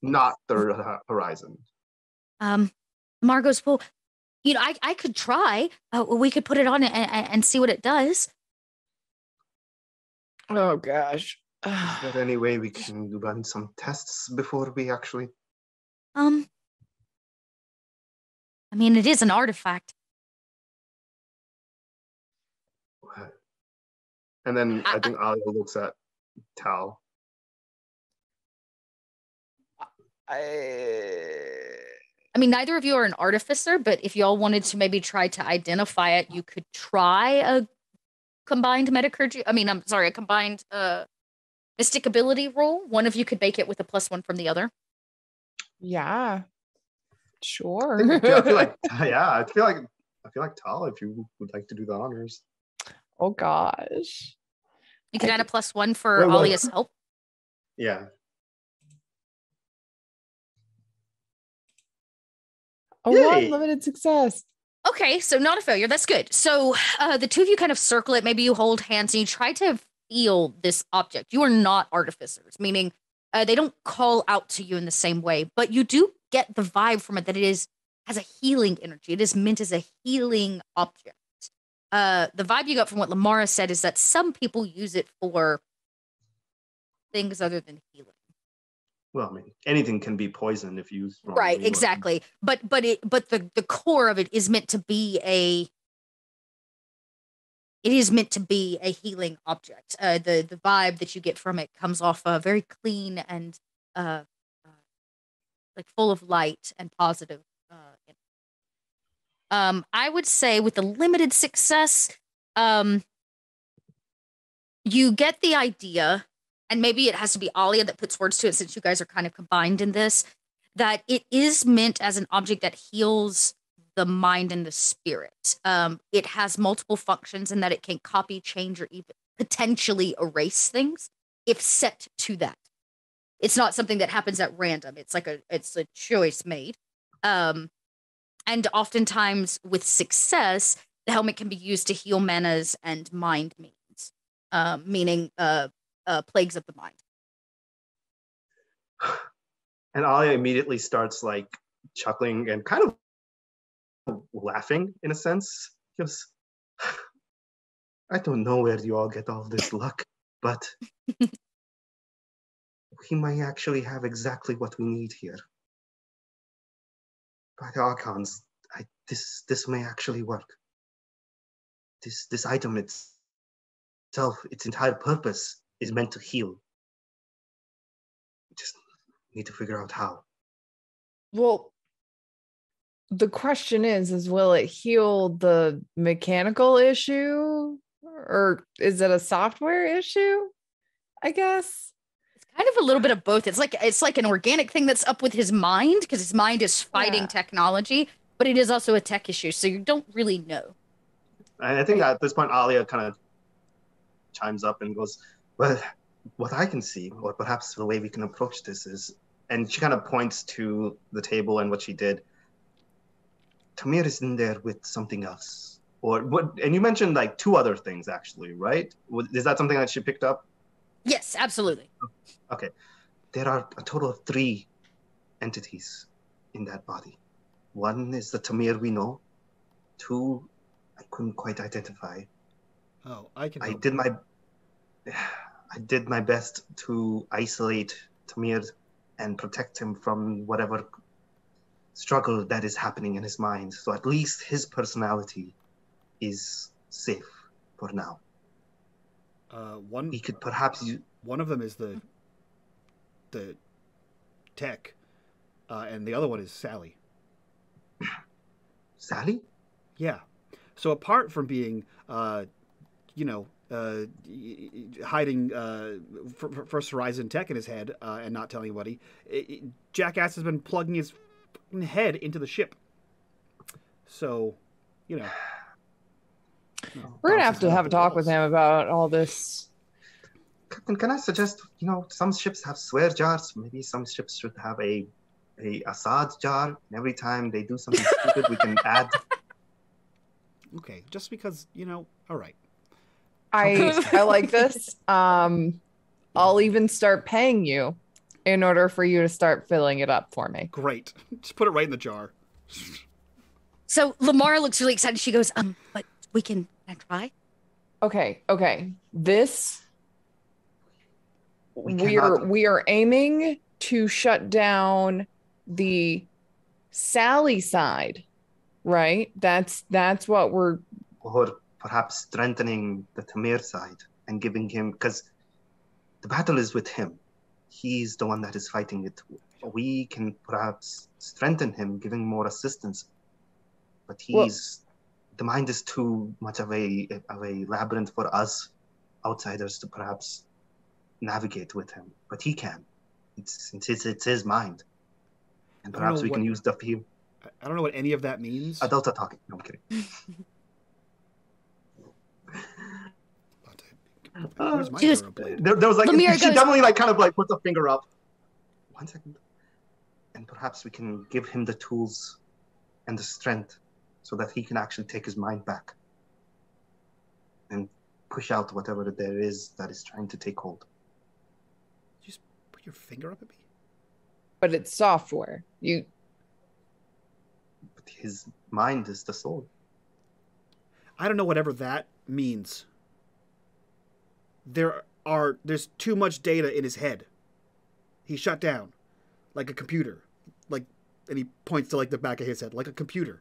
not the Horizon. Margot's pool, you know, I could try. We could put it on and see what it does. Oh, gosh. But anyway, we can run some tests before we actually... I mean, it is an artifact. What? And then I think Alia looks at Tal. I mean, neither of you are an artificer, but if y'all wanted to maybe try to identify it, you could try a combined metacurgy. I mean, I'm sorry, a combined mystic ability roll. One of you could make it with a +1 from the other. Yeah, sure. I feel like Tal, if you would like to do the honors. Oh gosh, you can add a +1 for Alia's help. Yeah. Limited success. Okay, so not a failure. That's good. So the two of you kind of circle it. Maybe you hold hands and you try to feel this object. You are not artificers, meaning they don't call out to you in the same way, but you do get the vibe from it that it has a healing energy. It is meant as a healing object. The vibe you got from what Lamara said is that some people use it for things other than healing. Well, I mean, anything can be poison if used wrong. Right, exactly. But the core of it is meant to be a healing object. The vibe that you get from it comes off very clean and like full of light and positive. I would say with a limited success, you get the idea. And maybe it has to be Alia that puts words to it, since you guys are kind of combined in this, that it is meant as an object that heals the mind and the spirit. It has multiple functions in that it can copy, change, or even potentially erase things if set to that. It's not something that happens at random. It's like it's a choice made. And oftentimes with success, the helmet can be used to heal manas and mind means, meaning... plagues of the mind. And Alia immediately starts like chuckling and kind of laughing in a sense. Just, I don't know where you all get all this luck, but we might actually have exactly what we need here. By the Archons, this may actually work. This item itself, its entire purpose is meant to heal. We just need to figure out how. Well, the question is will it heal the mechanical issue? Or is it a software issue? I guess. It's kind of a little bit of both. It's like an organic thing that's up with his mind, because his mind is fighting technology, but it is also a tech issue, so you don't really know. And I think at this point, Alia kind of chimes up and goes, well, what I can see, or perhaps the way we can approach this is, and she kind of points to the table and what she did. Tamir is in there with something else. Or what? And you mentioned like two other things actually, right? Is that something that she picked up? Yes, absolutely. Okay. There are a total of 3 entities in that body. One is the Tamir we know. 2, I couldn't quite identify. Oh, I can. I did my best to isolate Tamir and protect him from whatever struggle that is happening in his mind. So at least his personality is safe for now. One of them is the tech, and the other one is Sally. Sally? Yeah. So apart from being, hiding First Horizon tech in his head and not telling anybody, Jackass has been plugging his head into the ship. So, we're going to have a talk with him about all this. Captain, can I suggest, some ships have swear jars. Maybe some ships should have a Assad jar. And every time they do something stupid, we can add. Okay, just because, all right. I like this. I'll even start paying you in order for you to start filling it up for me. Great. Just put it right in the jar. So Lamar looks really excited. She goes, but we can try? Okay. This, we are aiming to shut down the Sally side, right? That's what we're... Or perhaps strengthening the Tamir side and giving him... Because the battle is with him. He's the one that is fighting it. We can perhaps strengthen him, giving more assistance. But the mind is too much of a labyrinth for us outsiders to perhaps navigate with him. But he can. It's his mind. And perhaps we can use the few. I don't know what any of that means. Adults are talking. No, I'm kidding. There was like, she definitely like kind of like puts a finger up. One second. And perhaps we can give him the tools and the strength so that he can actually take his mind back and push out whatever there is that is trying to take hold. Did you just put your finger up at me? But it's software. But his mind is the soul. I don't know whatever that means. There's too much data in his head. He's shut down, like a computer, and he points to like the back of his head, like a computer.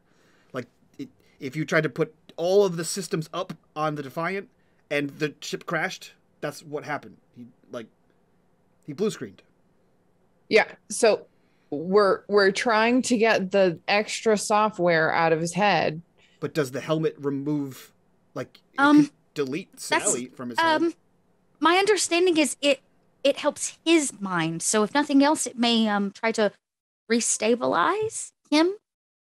If you tried to put all of the systems up on the Defiant and the ship crashed, that's what happened. He blue screened. Yeah. So we're trying to get the extra software out of his head. But does the helmet remove, delete Sally from his head? My understanding is it helps his mind. So if nothing else, it may try to restabilize him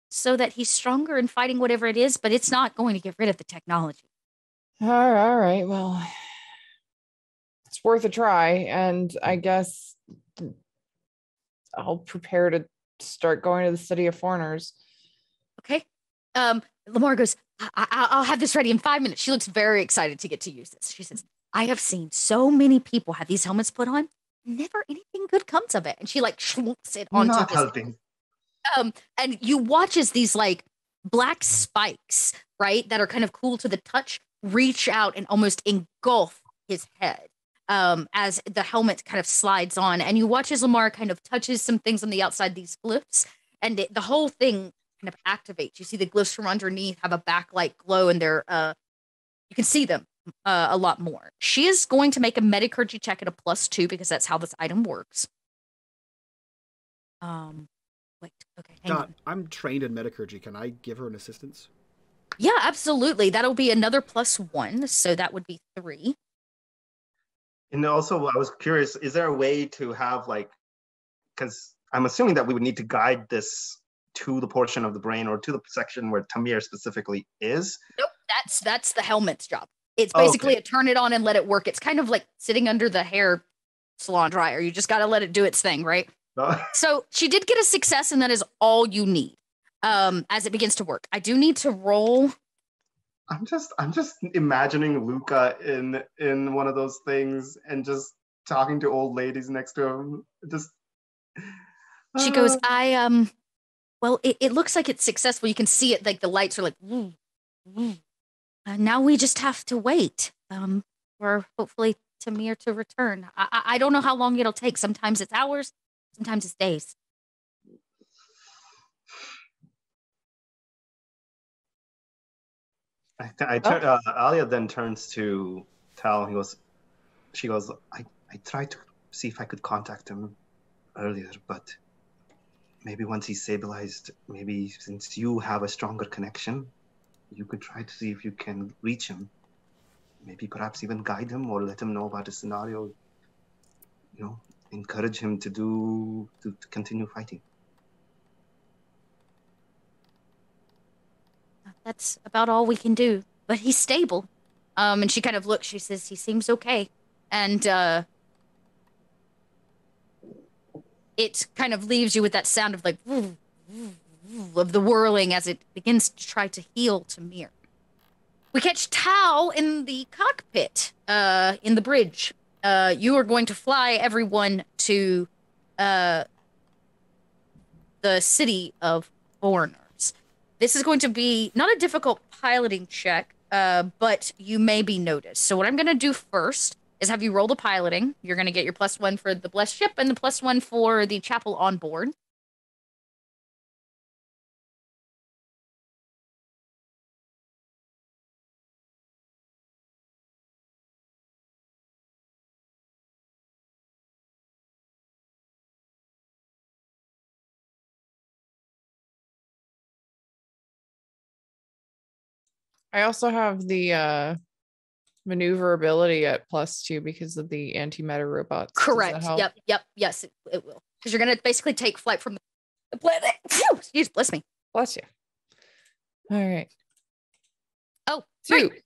so that he's stronger in fighting whatever it is, but it's not going to get rid of the technology. All right. Well, it's worth a try. And I guess I'll prepare to start going to the City of Foreigners. Okay. Lamar goes, I'll have this ready in 5 minutes. She looks very excited to get to use this. She says, I have seen so many people have these helmets put on. Never anything good comes of it. And she like schlunks it onto this. Not helping. And you watch as these like black spikes, right, that are kind of cool to the touch, reach out and almost engulf his head as the helmet kind of slides on. And you watch as Lamar kind of touches some things on the outside, these glyphs, and the whole thing kind of activates. You see the glyphs from underneath have a backlight glow, and they're you can see them. A lot more. She is going to make a metacurgy check at a +2 because that's how this item works. Wait. Okay. Hang on. I'm trained in metacurgy. Can I give her an assistance? Yeah, absolutely. That'll be another +1, so that would be 3. And also, I was curious: is there a way to have because I'm assuming that we would need to guide this to the portion of the brain or to the section where Tamir specifically is? Nope. That's the helmet's job. It's basically a turn it on and let it work. It's kind of like sitting under the hair salon dryer. You just got to let it do its thing, right? So she did get a success, and that is all you need. as it begins to work. I do need to roll. I'm just imagining Luca in one of those things and just talking to old ladies next to him. Just she goes, well, it looks like it's successful. You can see it, like the lights are like, woo, woo. Now we just have to wait for hopefully Tamir to return. I don't know how long it'll take. Sometimes it's hours, sometimes it's days. Alia then turns to Tal. And she goes, I tried to see if I could contact him earlier, but maybe once he's stabilized, maybe since you have a stronger connection, you could try to see if you can reach him. Maybe perhaps even guide him or let him know about the scenario. You know, encourage him to continue fighting. That's about all we can do, but he's stable. And she kind of looks, she says, he seems okay. And it kind of leaves you with that sound of like, woo, woo, woo, of the whirling as it begins to try to heal Tamir. We catch Tao in the cockpit, in the bridge. You are going to fly everyone to the City of Foreigners. This is going to be not a difficult piloting check, but you may be noticed. So what I'm going to do first is have you roll the piloting. You're going to get your +1 for the blessed ship and the +1 for the chapel on board. I also have the maneuverability at +2 because of the antimatter robots. Correct. Yep. Yes, it will. Because you're going to basically take flight from the planet. Excuse, bless me. Bless you. All right. Oh, 2. Great.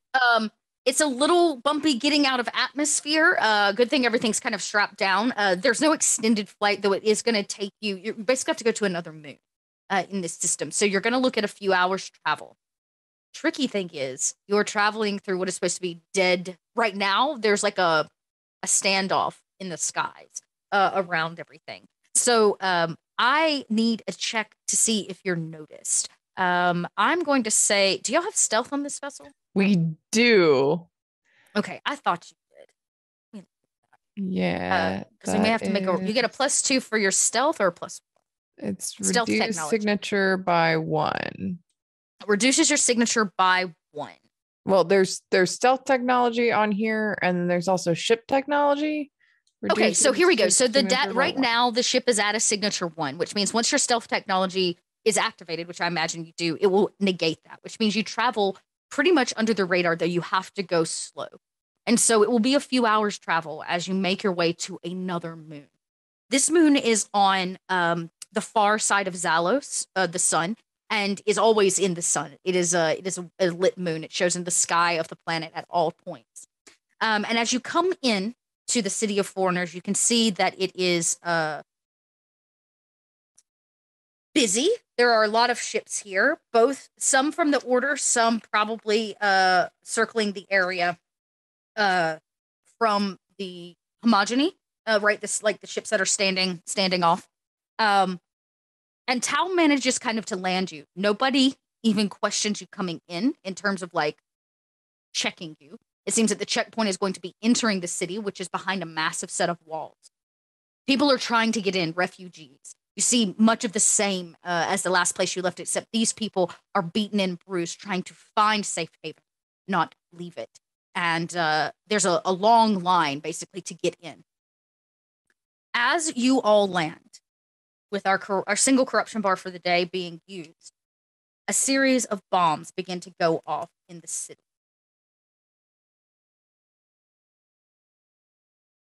It's a little bumpy getting out of atmosphere. Good thing everything's kind of strapped down. There's no extended flight, though it is going to take you. You basically have to go to another moon in this system. So you're going to look at a few hours travel. Tricky thing is you're traveling through what is supposed to be dead right now. There's like a standoff in the skies around everything. So I need a check to see if you're noticed. I'm going to say, do y'all have stealth on this vessel? We do. Okay. I thought you did. Yeah. Because we may have to make you get a +2 for your stealth or a +1. It's reduced signature by 1. Reduces your signature by 1. Well, there's stealth technology on here, and then there's also ship technology. Okay, so here we go. So right now, the ship is at a signature 1, which means once your stealth technology is activated, which I imagine you do, it will negate that, which means you travel pretty much under the radar, though you have to go slow. And so it will be a few hours travel as you make your way to another moon. This moon is on the far side of Zalos, the sun. And is always in the sun. It is a lit moon. It shows in the sky of the planet at all points. And as you come in to the City of Foreigners, you can see that it is busy. There are a lot of ships here, both some from the Order, some probably circling the area from the Homogeny, right? This like the ships that are standing off. And Tao manages kind of to land you. Nobody even questions you coming in terms of like checking you. It seems that the checkpoint is going to be entering the city, which is behind a massive set of walls. People are trying to get in, refugees. You see much of the same as the last place you left, except these people are beaten and bruised, trying to find safe haven, not leave it. And there's a long line basically to get in. As you all land, with our single corruption bar for the day being used, a series of bombs begin to go off in the city.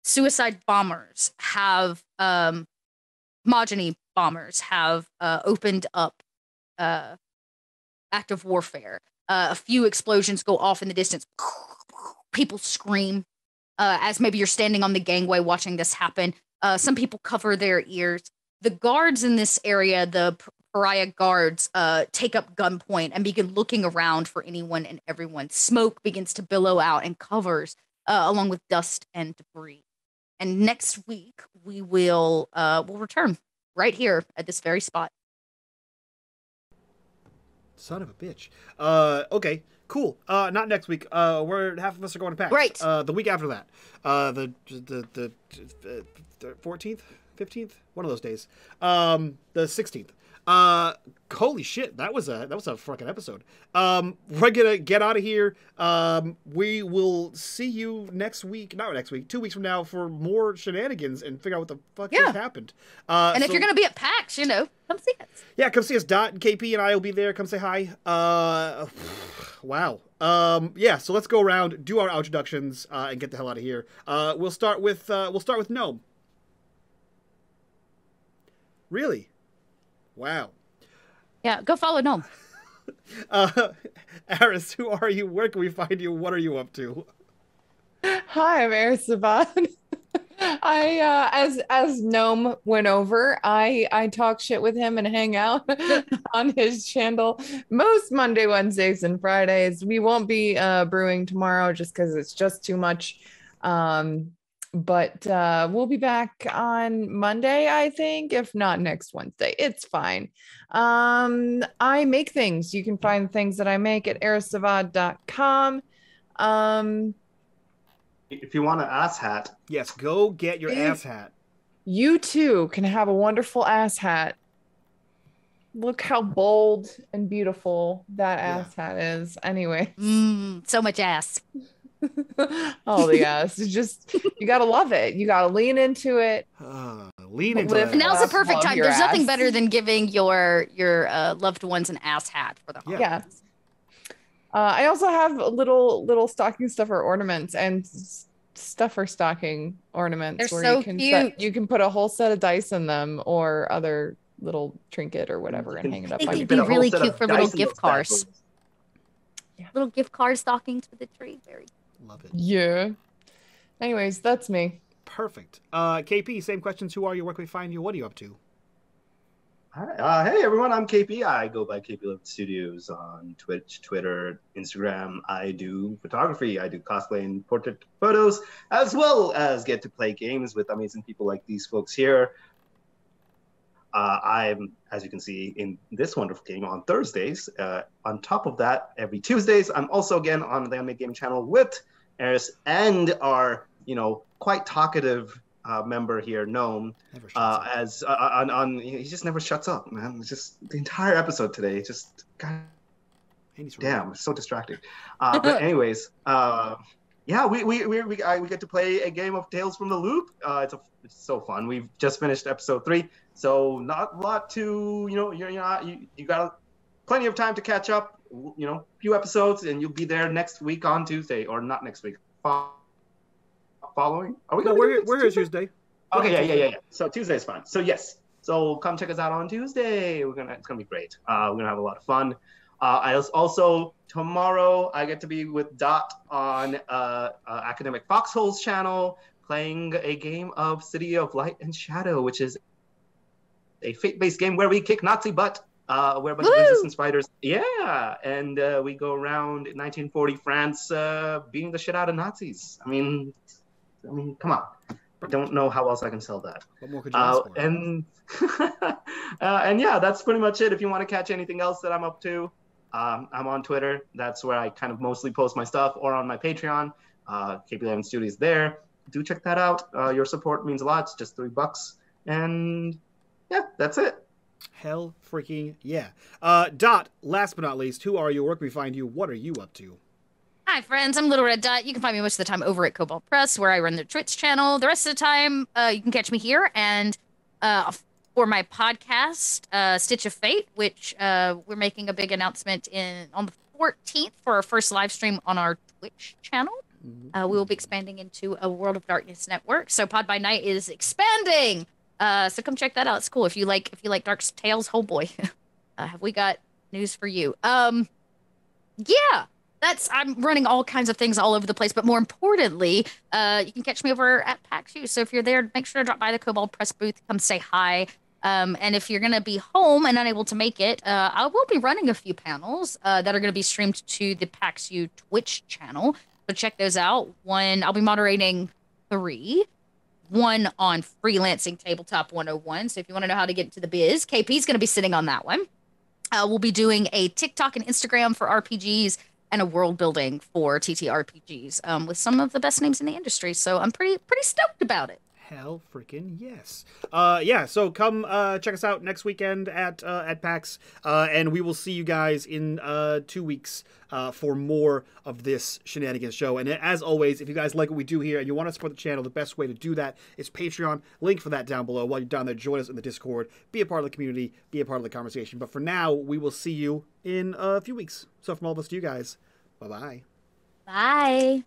Suicide bombers have, homogeny bombers have opened up active warfare. A few explosions go off in the distance. People scream as maybe you're standing on the gangway watching this happen. Some people cover their ears. The guards in this area, the pariah guards take up gunpoint and begin looking around for anyone and everyone. Smoke begins to billow out and covers, along with dust and debris. And next week, we will we'll return right here at this very spot. Son of a bitch. Okay, cool. Not next week. We're half of us are going to PAX. Right. The week after that. The 14th, 15th, one of those days. The 16th. Holy shit, that was a fucking episode. We're gonna get out of here. We will see you next week, not next week, 2 weeks from now for more shenanigans and figure out what the fuck just happened. And if you're gonna be at PAX, you know, come see us. Yeah, come see us. Dot and KP and I will be there. Come say hi. Wow. Yeah, so let's go around, do our introductions, and get the hell out of here. We'll start with Gnome. Really? Wow. Yeah, go follow Gnome. Aris, who are you? Where can we find you? What are you up to? Hi, I'm Aris Saban. As Gnome went over, I talk shit with him and hang out on his channel most Monday, Wednesdays, and Fridays. We won't be brewing tomorrow just because it's just too much. But we'll be back on Monday, I think, if not next Wednesday. It's fine. I make things. You can find things that I make at arisavad.com. If you want an ass hat, yes, go get your ass hat. You too can have a wonderful ass hat. Look how bold and beautiful that ass hat is. Anyway, so much ass. All the ass. It's just, you gotta love it. You gotta lean into it. Lean into it. Now's the perfect time. There's nothing better than giving your loved ones an ass hat for the holidays. Yeah. I also have little stocking stuffer ornaments and stuffer stocking ornaments. They're where so you can cute. You can put a whole set of dice in them or other little trinket or whatever and hang it up. I think it'd be really cute for little gift cards. Yeah. Little gift card stockings for the tree. Very cute. Love it. Yeah. Anyways, that's me. Perfect. KP, same questions. Who are you? Where can we find you? What are you up to? Hi. Hey, everyone. I'm KP. I go by KP Love Studios on Twitch, Twitter, Instagram. I do photography. I do cosplay and portrait photos, as well as get to play games with amazing people like these folks here. I'm, as you can see, in this wonderful game on Thursdays. On top of that, every Tuesdays, I'm also again on the Unmade Gaming channel with Aris and our, quite talkative member here, Gnome. Never shuts up. He just never shuts up, man. It's just the entire episode today. Just God, damn, it's so distracting. But anyways, yeah, we get to play a game of Tales from the Loop. It's so fun. We've just finished episode 3, so not a lot to you got plenty of time to catch up. Few episodes, and you'll be there next week on Tuesday, or not next week, following. Are we going? We're here Tuesday. Okay, yeah. So Tuesday's fine. So yes, so come check us out on Tuesday. It's gonna be great. We're gonna have a lot of fun. I also tomorrow I get to be with Dot on Academic Foxhole's channel, playing a game of City of Light and Shadow, which is a fate-based game where we kick Nazi butt. We're a bunch of resistance fighters. Yeah, and we go around 1940 France beating the shit out of Nazis. I mean, come on. I don't know how else I can sell that. What more could you ask for? And yeah, that's pretty much it. If you want to catch anything else that I'm up to, I'm on Twitter. That's where I kind of mostly post my stuff, or on my Patreon. KP Love Studios there. Do check that out. Your support means a lot. It's just $3. And yeah, that's it. Hell freaking yeah. Dot, last but not least, who are you? Where can we find you? What are you up to? Hi, friends. I'm Little Red Dot. You can find me most of the time over at Cobalt Press, where I run their Twitch channel. The rest of the time, you can catch me here and for my podcast, Stitch of Fate, which we're making a big announcement on the 14th for our first live stream on our Twitch channel. We will be expanding into a World of Darkness network. So Pod by Night is expanding. So come check that out. It's cool. If you like Dark Tales, oh boy, have we got news for you. Yeah, I'm running all kinds of things all over the place. But more importantly, you can catch me over at PAX U. So if you're there, make sure to drop by the Cobalt Press booth. Come say hi. And if you're going to be home and unable to make it, I will be running a few panels that are going to be streamed to the PAXU Twitch channel. So check those out. One, I'll be moderating 3. One on freelancing tabletop 101. So if you want to know how to get into the biz, KP's going to be sitting on that one. We'll be doing a TikTok and Instagram for RPGs and a world building for TTRPGs with some of the best names in the industry. So I'm pretty stoked about it. Hell freaking yes. Yeah, so come check us out next weekend at PAX, and we will see you guys in 2 weeks for more of this shenanigans show. And as always, if you guys like what we do here and you want to support the channel, the best way to do that is Patreon. Link for that down below. While you're down there, join us in the Discord. Be a part of the community. Be a part of the conversation. But for now, we will see you in a few weeks. So from all of us to you guys, bye-bye. Bye.